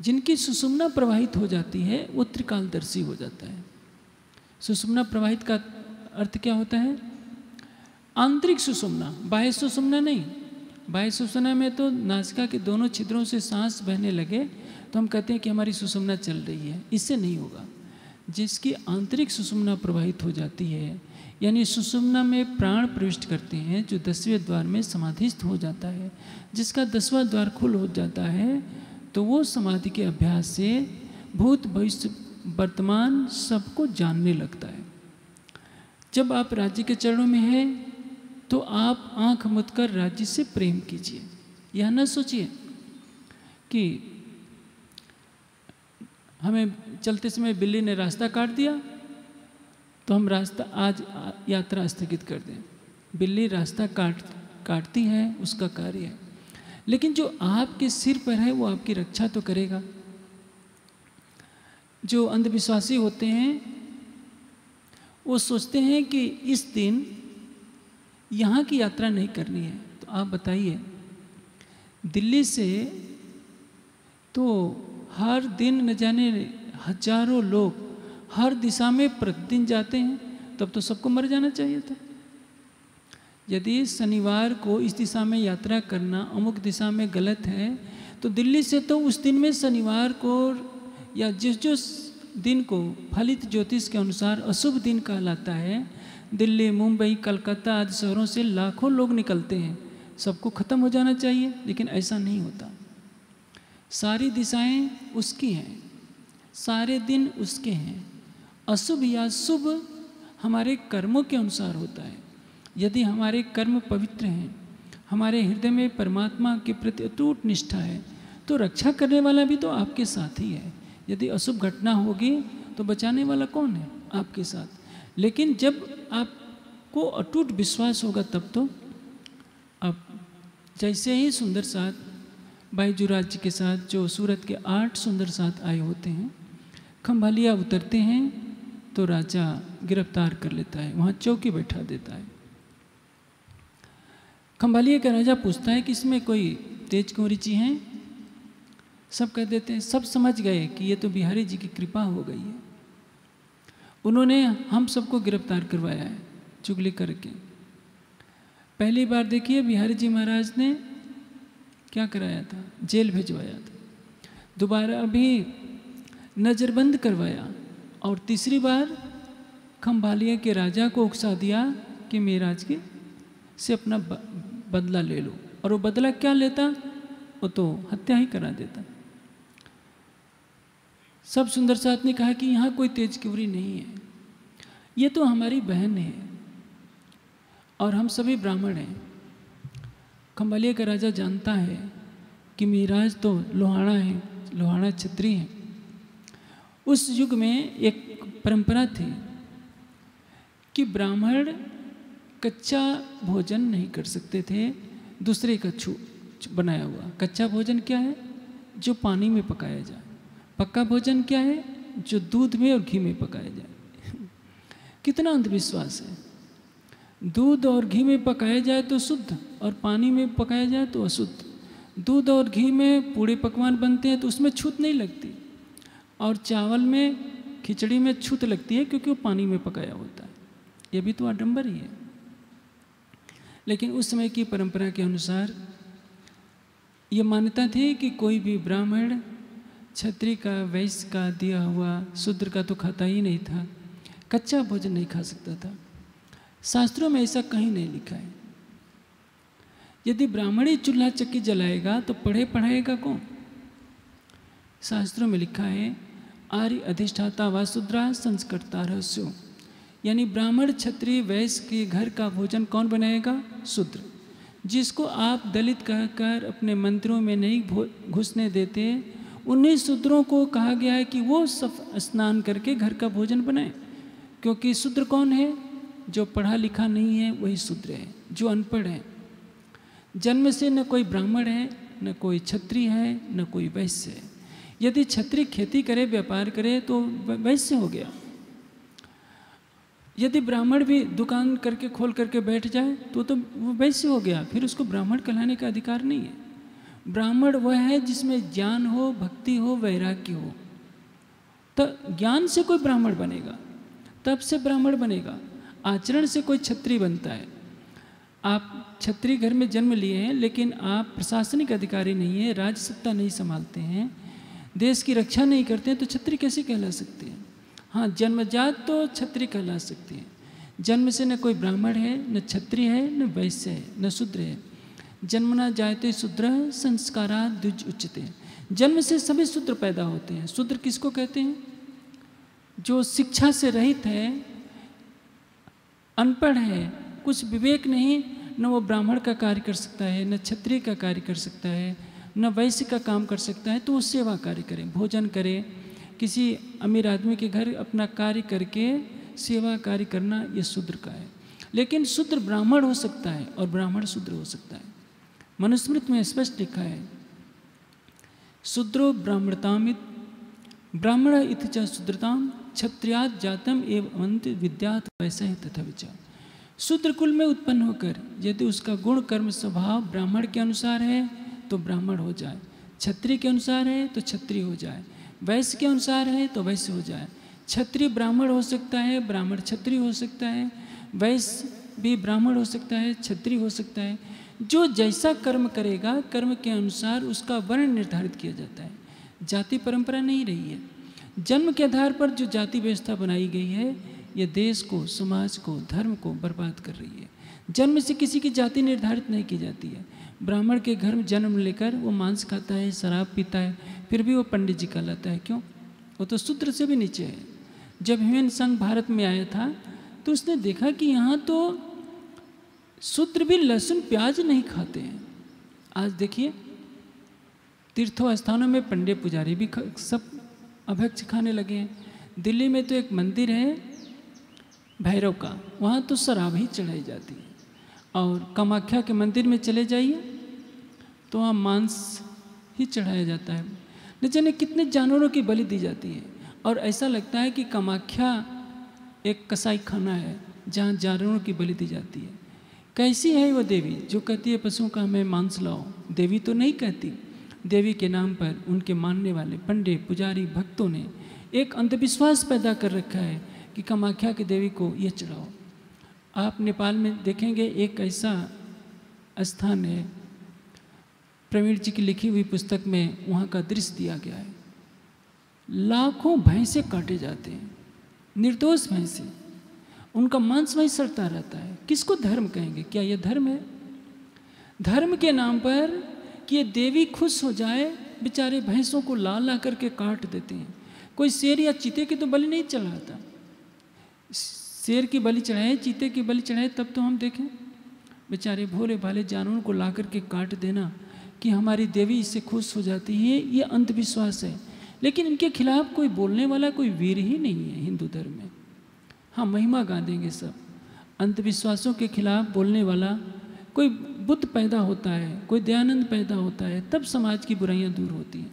जिनकी सुषुम्ना प्रवाहित हो जाती है वो त्रिकालदर्शी हो जाता है। सुषुम्ना प्रवाहित का अर्थ क्या होता है? आंतरिक सुषुम्ना, बाह्य सुषुम्ना नहीं, बाह्य सुषुम्ना में तो नासिका के दोनों छिद्रों से सांस बहने लगे तो हम कहते हैं कि हमारी सुषुम्ना चल रही है। इससे नहीं होगा। जिसकी आंतरिक सुषुम्ना प्रभावित हो जाती है, यानी सुषुम्ना में प्राण प्रविष्ट करते हैं जो दसवें द्वार में समाधिस्थ हो जाता है, जिसका दसवां द्वार खुल हो जाता है, तो वो समाधि के अभ्यास से भूत भविष्य वर्तमान सबको जानने लगता है। जब आप राज्य के चरणों में हैं तो आप आंख मूंद कर राज्य से प्रेम कीजिए। यह न सोचिए कि हमें चलते समय बिल्ली ने रास्ता काट दिया तो हम रास्ता आज यात्रा स्थगित कर दें। बिल्ली रास्ता काट काटती है, उसका कार्य है, लेकिन जो आपके सिर पर है वो आपकी रक्षा तो करेगा। जो अंधविश्वासी होते हैं वो सोचते हैं कि इस दिन यहाँ की यात्रा नहीं करनी है। तो आप बताइए, दिल्ली से तो हर दिन न जाने हजारों लोग हर दिशा में प्रतिदिन जाते हैं, तब तो सबको मर जाना चाहिए था। यदि शनिवार को इस दिशा में यात्रा करना अमुक दिशा में गलत है तो दिल्ली से तो उस दिन में शनिवार को या जिस जो दिन को फलित ज्योतिष के अनुसार अशुभ दिन कहलाता है, दिल्ली, मुंबई, कलकत्ता आदि शहरों से लाखों लोग निकलते हैं, सबको ख़त्म हो जाना चाहिए, लेकिन ऐसा नहीं होता। सारी दिशाएं उसकी हैं, सारे दिन उसके हैं। अशुभ या शुभ हमारे कर्मों के अनुसार होता है। यदि हमारे कर्म पवित्र हैं, हमारे हृदय में परमात्मा के प्रति अटूट निष्ठा है, तो रक्षा करने वाला भी तो आपके साथ ही है। यदि अशुभ घटना होगी तो बचाने वाला कौन है? आपके साथ। लेकिन जब आपको अटूट विश्वास होगा तब तो आप जैसे ही सुंदर साथ बाईजुराज जी के साथ जो सूरत के आठ सुंदर साथ आए होते हैं, खम्भालिया उतरते हैं तो राजा गिरफ्तार कर लेता है, वहाँ चौकी बैठा देता है। खम्भालिया का राजा पूछता है कि इसमें कोई तेज कुंवरी जी हैं? सब कह देते हैं, सब समझ गए कि ये तो बिहारी जी की कृपा हो गई है, उन्होंने हम सबको गिरफ्तार करवाया है चुगली करके। पहली बार देखिए बिहारी जी महाराज ने क्या कराया था, जेल भिजवाया था, दोबारा अभी नज़रबंद करवाया, और तीसरी बार खम्भालिया के राजा को उकसा दिया कि मेराज के से अपना बदला ले लो, और वो बदला क्या लेता, वो तो हत्या ही करा देता। सब सुंदर साथ ने कहा कि यहाँ कोई तेज कुंवरी नहीं है, ये तो हमारी बहन है और हम सभी ब्राह्मण हैं। खम्भालिया का राजा जानता है कि मेराज तो लोहाड़ा है, लोहाड़ा क्षत्रिय है। उस युग में एक परंपरा थी कि ब्राह्मण कच्चा भोजन नहीं कर सकते थे, दूसरे का छू बनाया हुआ। कच्चा भोजन क्या है? जो पानी में पकाया जाए। पक्का भोजन क्या है? जो दूध में और घी में पकाया जाए। कितना अंधविश्वास है। दूध और घी में पकाया जाए तो शुद्ध, और पानी में पकाया जाए तो अशुद्ध। दूध और घी में पूड़े पकवान बनते हैं तो उसमें छूत नहीं लगती, और चावल में, खिचड़ी में छूत लगती है क्योंकि वो पानी में पकाया होता है। यह भी तो आडम्बर ही है। लेकिन उस समय की परंपरा के अनुसार ये मान्यता थी कि कोई भी ब्राह्मण क्षत्रिय का, वैश्य का, दिया हुआ, शूद्र का तो खाता ही नहीं था, कच्चा भोजन नहीं खा सकता था। शास्त्रों में ऐसा कहीं नहीं लिखा है। यदि ब्राह्मण ही चूल्हा चक्की जलाएगा तो पढ़े पढ़ाएगा कौन? शास्त्रों में लिखा है, आर्य अधिष्ठाता वासुद्रा संस्कृतारः स्युः, यानी ब्राह्मण, क्षत्रिय, वैश्य के घर का भोजन कौन बनाएगा? शूद्र। जिसको आप दलित कहकर अपने मंदिरों में नहीं घुसने देते, उन्हीं शूद्रों को कहा गया है कि वो सब स्नान करके घर का भोजन बनाएं, क्योंकि शूद्र कौन है? जो पढ़ा लिखा नहीं है वही शूद्र है, जो अनपढ़ है। जन्म से न कोई ब्राह्मण है, न कोई क्षत्रिय है, न कोई वैश्य है। यदि क्षत्रिय खेती करे, व्यापार करे तो वैश्य हो गया। यदि ब्राह्मण भी दुकान करके खोल करके बैठ जाए तो तो वो वैश्य हो गया, फिर उसको ब्राह्मण कहलाने का अधिकार नहीं है। ब्राह्मण वह है जिसमें ज्ञान हो, भक्ति हो, वैराग्य हो। तो ज्ञान से कोई ब्राह्मण बनेगा, तब से ब्राह्मण बनेगा। आचरण से कोई क्षत्रिय बनता है, आप क्षत्रिय घर में जन्म लिए हैं, लेकिन आप प्रशासनिक अधिकारी नहीं हैं, राजसत्ता नहीं संभालते हैं, देश की रक्षा नहीं करते हैं, तो क्षत्रिय कैसे कहला सकते हैं? हाँ, जन्मजात तो क्षत्रिय कहला सकते हैं। जन्म से न कोई ब्राह्मण है, न क्षत्रिय है, न वैश्य है, न शूद्र है। जन्मना जायते शूद्रः संस्काराः द्विज उच्यते। जन्म से सभी शूद्र पैदा होते हैं। शूद्र किसको कहते हैं? जो शिक्षा से रहित है, अनपढ़ है, कुछ विवेक नहीं, न वो ब्राह्मण का कार्य कर सकता है, न क्षत्रिय का कार्य कर सकता है, न वैश्य का काम कर सकता है, तो वो सेवा कार्य करें, भोजन करें, किसी अमीर आदमी के घर अपना कार्य करके सेवा कार्य करना, ये शूद्र का है। लेकिन शूद्र ब्राह्मण हो सकता है और ब्राह्मण शूद्र हो सकता है। मनुस्मृति में स्पष्ट लिखा है, शूद्रो ब्राह्मणतामित ब्राह्मण इति च शूद्रताम क्षत्रियात् जातम एवं अंत विद्यात वैसा ही तथा विचार। शूद्र कुल में उत्पन्न होकर यदि उसका गुण कर्म स्वभाव ब्राह्मण के अनुसार है तो ब्राह्मण हो जाए, क्षत्रिय के अनुसार है तो क्षत्रिय हो जाए, वैश्य के अनुसार है तो वैश्य हो जाए। क्षत्रिय ब्राह्मण हो सकता है, ब्राह्मण क्षत्रिय हो सकता है, वैश्य भी ब्राह्मण हो सकता है, क्षत्रिय हो सकता है। जो जैसा कर्म करेगा, कर्म के अनुसार उसका वर्ण निर्धारित किया जाता है। जाति परंपरा नहीं रही है। जन्म के आधार पर जो जाति व्यवस्था बनाई गई है, ये देश को, समाज को, धर्म को बर्बाद कर रही है। जन्म से किसी की जाति निर्धारित नहीं की जाती है। ब्राह्मण के घर में जन्म लेकर वो मांस खाता है, शराब पीता है, फिर भी वो पंडित जी कहलाता है। क्यों? वो तो शूद्र से भी नीचे है। जब ह्यूमन संघ भारत में आया था तो उसने देखा कि यहाँ तो शूद्र भी लहसुन प्याज नहीं खाते हैं। आज देखिए तीर्थों स्थानों में पंडे पुजारी भी सब अभक्ष खाने लगे हैं। दिल्ली में तो एक मंदिर है भैरव का, वहाँ तो शराब ही चढ़ाई जाती है। और कामाख्या के मंदिर में चले जाइए तो वहाँ मांस ही चढ़ाया जाता है। न जाने कितने जानवरों की बलि दी जाती है और ऐसा लगता है कि कामाख्या एक कसाई खाना है जहाँ जानवरों की बलि दी जाती है। कैसी है वो देवी जो कहती है पशुओं का हमें मांस लाओ? देवी तो नहीं कहती। देवी के नाम पर उनके मानने वाले पंडे पुजारी भक्तों ने एक अंधविश्वास पैदा कर रखा है कि कामाख्या की देवी को ये चढ़ाओ। आप नेपाल में देखेंगे एक ऐसा स्थान है, प्रवीण जी की लिखी हुई पुस्तक में वहाँ का दृश्य दिया गया है। लाखों भैंसे काटे जाते हैं, निर्दोष भैंसे, उनका मांस वहीं सड़ता रहता है। किसको धर्म कहेंगे? क्या यह धर्म है? धर्म के नाम पर कि ये देवी खुश हो जाए, बेचारे भैंसों को ला ला करके काट देते हैं। कोई शेर या चीते की तो बलि नहीं चढ़ाता। शेर की बलि चढ़ाए, चीते की बलि चढ़ाए, तब तो हम देखें। बेचारे भोले भाले जानवरों को ला करके काट देना कि हमारी देवी इससे खुश हो जाती है, ये अंधविश्वास है। लेकिन इनके खिलाफ कोई बोलने वाला कोई वीर ही नहीं है हिंदू धर्म में। हाँ, महिमा गा देंगे सब। अंधविश्वासों के खिलाफ बोलने वाला कोई बुद्ध पैदा होता है, कोई दयानंद पैदा होता है, तब समाज की बुराइयां दूर होती हैं।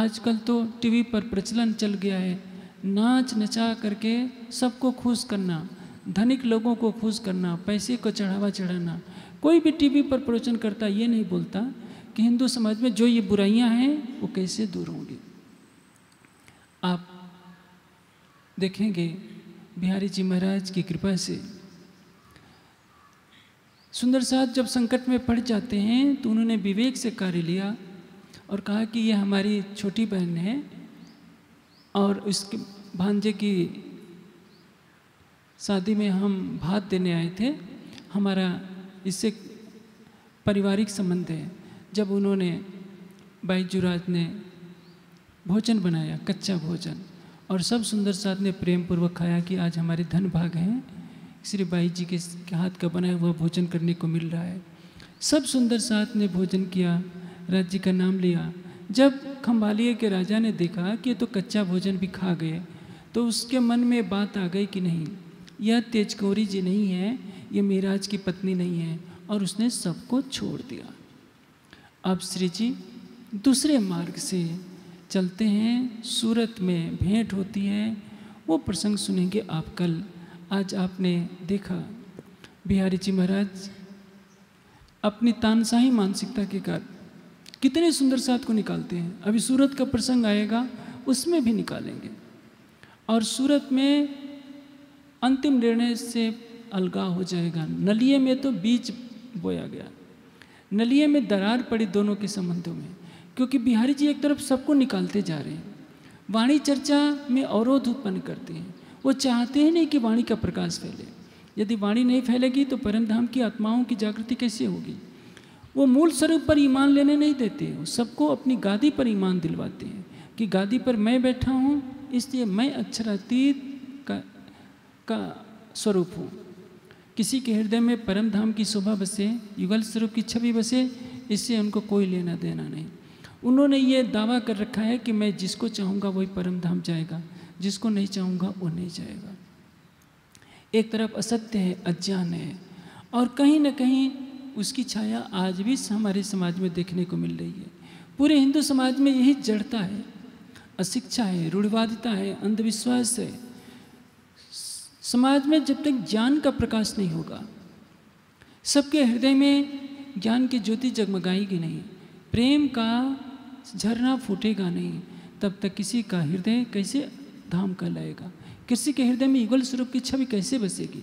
आजकल तो टीवी पर प्रचलन चल गया है, नाच नचा करके सबको खुश करना, धनिक लोगों को खुश करना, पैसे को चढ़ावा चढ़ाना। कोई भी टीवी पर प्रवचन करता ये नहीं बोलता कि हिंदू समाज में जो ये बुराइयां हैं वो कैसे दूर होंगी। आप देखेंगे बिहारी जी महाराज की कृपा से सुंदर साहब जब संकट में पड़ जाते हैं तो उन्होंने विवेक से कार्य लिया और कहा कि ये हमारी छोटी बहन है और उसके भांजे की शादी में हम भात देने आए थे, हमारा इससे पारिवारिक संबंध है। जब उन्होंने बाईजूराज ने भोजन बनाया, कच्चा भोजन, और सब सुंदर साहब ने प्रेम पूर्वक खाया कि आज हमारे धन भाग हैं, श्री बाई जी के हाथ का बनाया हुआ भोजन करने को मिल रहा है। सब सुंदर साथ ने भोजन किया, राज्य जी का नाम लिया। जब खम्बालिया के राजा ने देखा कि तो कच्चा भोजन भी खा गए तो उसके मन में बात आ गई कि नहीं, यह तेजकौरी जी नहीं है, ये मेराज की पत्नी नहीं है, और उसने सबको छोड़ दिया। अब श्री जी दूसरे मार्ग से चलते हैं। सूरत में भेंट होती है, वो प्रसंग सुनेंगे आप कल। आज आपने देखा बिहारी जी महाराज अपनी तानशाही मानसिकता के कारण कितने सुंदर साथ को निकालते हैं। अभी सूरत का प्रसंग आएगा, उसमें भी निकालेंगे। और सूरत में अंतिम निर्णय से अलगा हो जाएगा। नलिये में तो बीज बोया गया, नलिये में दरार पड़ी दोनों के संबंधों में, क्योंकि बिहारी जी एक तरफ सबको निकालते जा रहे हैं, वाणी चर्चा में अवरोध उत्पन्न करते हैं। वो चाहते ही नहीं कि वाणी का प्रकाश फैले। यदि वाणी नहीं फैलेगी तो परमधाम की आत्माओं की जागृति कैसे होगी? वो मूल स्वरूप पर ईमान लेने नहीं देते, सबको अपनी गादी पर ईमान दिलवाते हैं कि गादी पर मैं बैठा हूँ, इसलिए मैं अक्षरातीत का का स्वरूप हूँ। किसी के हृदय में परमधाम की शोभा बसे, युगल स्वरूप की छवि बसे, इससे उनको कोई लेना देना नहीं। उन्होंने ये दावा कर रखा है कि मैं जिसको चाहूँगा वही परमधाम जाएगा, जिसको नहीं चाहूँगा वो नहीं जाएगा। एक तरफ असत्य है, अज्ञान है, और कहीं ना कहीं उसकी छाया आज भी हमारे समाज में देखने को मिल रही है। पूरे हिंदू समाज में यही जड़ता है, अशिक्षा है, रूढ़िवादिता है, अंधविश्वास है। समाज में जब तक ज्ञान का प्रकाश नहीं होगा, सबके हृदय में ज्ञान की ज्योति जगमगाएगी नहीं, प्रेम का झरना फूटेगा नहीं, तब तक किसी का हृदय कैसे धाम कहलाएगा? किसी के हृदय में युगल स्वरूप की छवि कैसे बसेगी?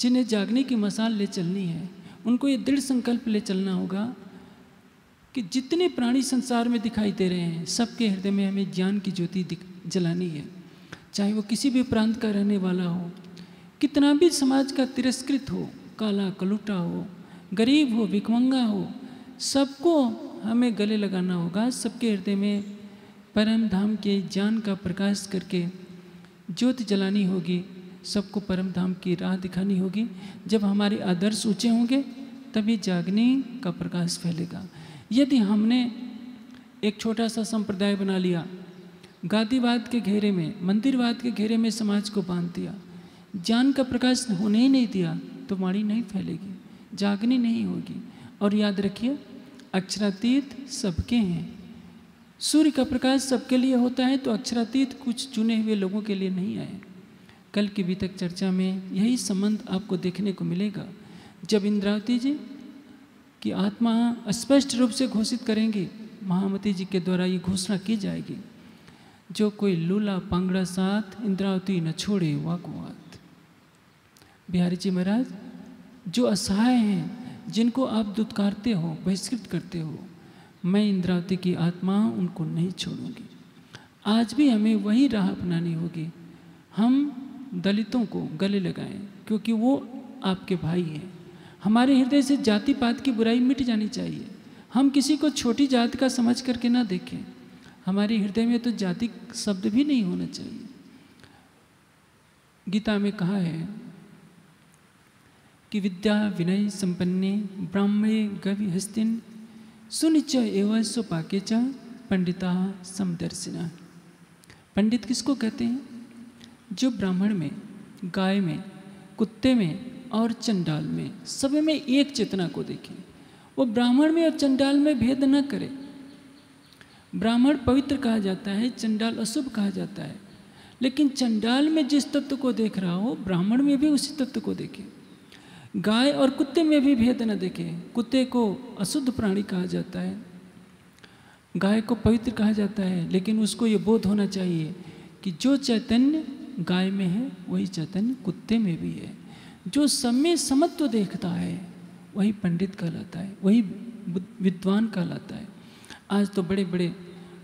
जिन्हें जागने की मशाल ले चलनी है, उनको ये दृढ़ संकल्प ले चलना होगा कि जितने प्राणी संसार में दिखाई दे रहे हैं, सबके हृदय में हमें ज्ञान की ज्योति जलानी है, चाहे वो किसी भी प्रांत का रहने वाला हो, कितना भी समाज का तिरस्कृत हो, काला कलूटा हो, गरीब हो, भिखमंगा हो, सबको हमें गले लगाना होगा। सबके हृदय में परम धाम के ज्ञान का प्रकाश करके ज्योति जलानी होगी, सबको परम धाम की राह दिखानी होगी। जब हमारे आदर्श ऊंचे होंगे तभी जागने का प्रकाश फैलेगा। यदि हमने एक छोटा सा संप्रदाय बना लिया, गादीवाद के घेरे में, मंदिरवाद के घेरे में समाज को बांध दिया, ज्ञान का प्रकाश होने ही नहीं दिया, तो वाणी नहीं फैलेगी, जागनी नहीं होगी। और याद रखिए, अक्षरातीत सबके हैं। सूर्य का प्रकाश सबके लिए होता है, तो अक्षरातीत कुछ चुने हुए लोगों के लिए नहीं आए। कल की बीतक चर्चा में यही संबंध आपको देखने को मिलेगा। जब इंद्रावती जी की आत्मा स्पष्ट रूप से घोषित करेंगे, महामती जी के द्वारा ये घोषणा की जाएगी, जो कोई लूला पांगड़ा साथ, इंद्रावती न छोड़े वाकुआत। बिहारी जी महाराज, जो असहाय हैं, जिनको आप दुत्कारते हो, बहिष्कृत करते हो, मैं इंद्रावती की आत्मा उनको नहीं छोड़ूंगी। आज भी हमें वही राह अपनानी होगी। हम दलितों को गले लगाएं, क्योंकि वो आपके भाई हैं। हमारे हृदय से जाति पात की बुराई मिट जानी चाहिए। हम किसी को छोटी जात का समझ करके ना देखें। हमारे हृदय में तो जाति शब्द भी नहीं होना चाहिए। गीता में कहा है कि विद्या विनय संपन्ने ब्राह्मणे गवि हस्तिन सुनिश्चय एवं सुपाके च पंडिता समदर्शिना। पंडित किसको कहते हैं? जो ब्राह्मण में, गाय में, कुत्ते में और चंडाल में, सब में एक चेतना को देखें। वो ब्राह्मण में और चंडाल में भेद न करे। ब्राह्मण पवित्र कहा जाता है, चंडाल अशुभ कहा जाता है, लेकिन चंडाल में जिस तत्व को देख रहा हो, ब्राह्मण में भी उसी तत्व को देखें। गाय और कुत्ते में भी भेद न देखें। कुत्ते को अशुद्ध प्राणी कहा जाता है, गाय को पवित्र कहा जाता है, लेकिन उसको ये बोध होना चाहिए कि जो चैतन्य गाय में है वही चैतन्य कुत्ते में भी है। जो सब में समत्व देखता है वही पंडित कहलाता है, वही विद्वान कहलाता है। आज तो बड़े बड़े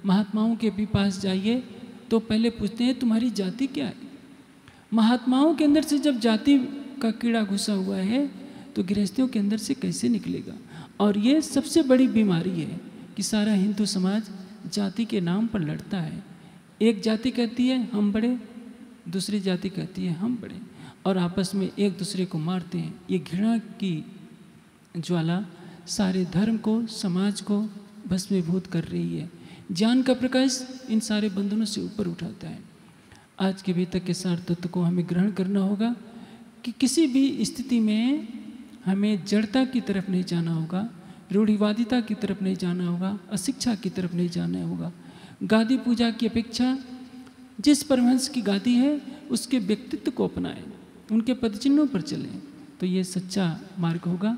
महात्माओं के भी पास जाइए तो पहले पूछते हैं, तुम्हारी जाति क्या है? महात्माओं के अंदर से जब जाति का कीड़ा घुसा हुआ है तो गृहस्थियों के अंदर से कैसे निकलेगा? और ये सबसे बड़ी बीमारी है कि सारा हिंदू समाज जाति के नाम पर लड़ता है। एक जाति कहती है हम बड़े, दूसरी जाति कहती है हम बड़े, और आपस में एक दूसरे को मारते हैं। ये घृणा की ज्वाला सारे धर्म को, समाज को भस्मीभूत कर रही है। ज्ञान का प्रकाश इन सारे बंधनों से ऊपर उठाता है। आज के भीतर के सार तत्व को हमें ग्रहण करना होगा कि किसी भी स्थिति में हमें जड़ता की तरफ नहीं जाना होगा, रूढ़िवादिता की तरफ नहीं जाना होगा, अशिक्षा की तरफ नहीं जाना होगा। गादी पूजा की अपेक्षा जिस परमहंस की गादी है उसके व्यक्तित्व को अपनाएं, उनके पदचिन्हों पर चलें, तो ये सच्चा मार्ग होगा।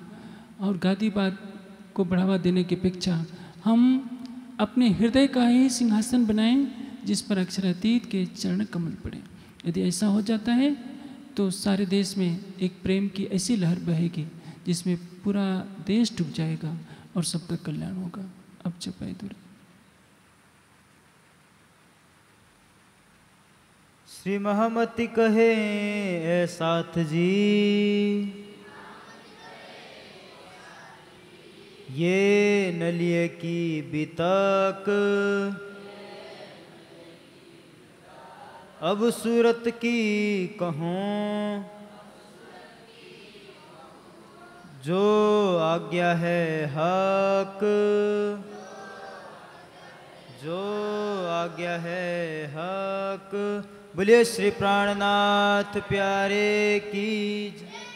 और गादीवाद को बढ़ावा देने की अपेक्षा हम अपने हृदय का ही सिंहासन बनाएं, जिस पर अक्षरातीत के चरण कमल पड़े। यदि ऐसा हो जाता है तो सारे देश में एक प्रेम की ऐसी लहर बहेगी जिसमें पूरा देश डूब जाएगा और सबका कल्याण होगा। अब चपाई दूरी। श्री महामति कहे ऐ साथ जी, ये नलिय की बिताक, अब सूरत की कहूँ, जो आज्ञा है हक, जो आज्ञा है हक। बोलिए श्री प्राणनाथ प्यारे की।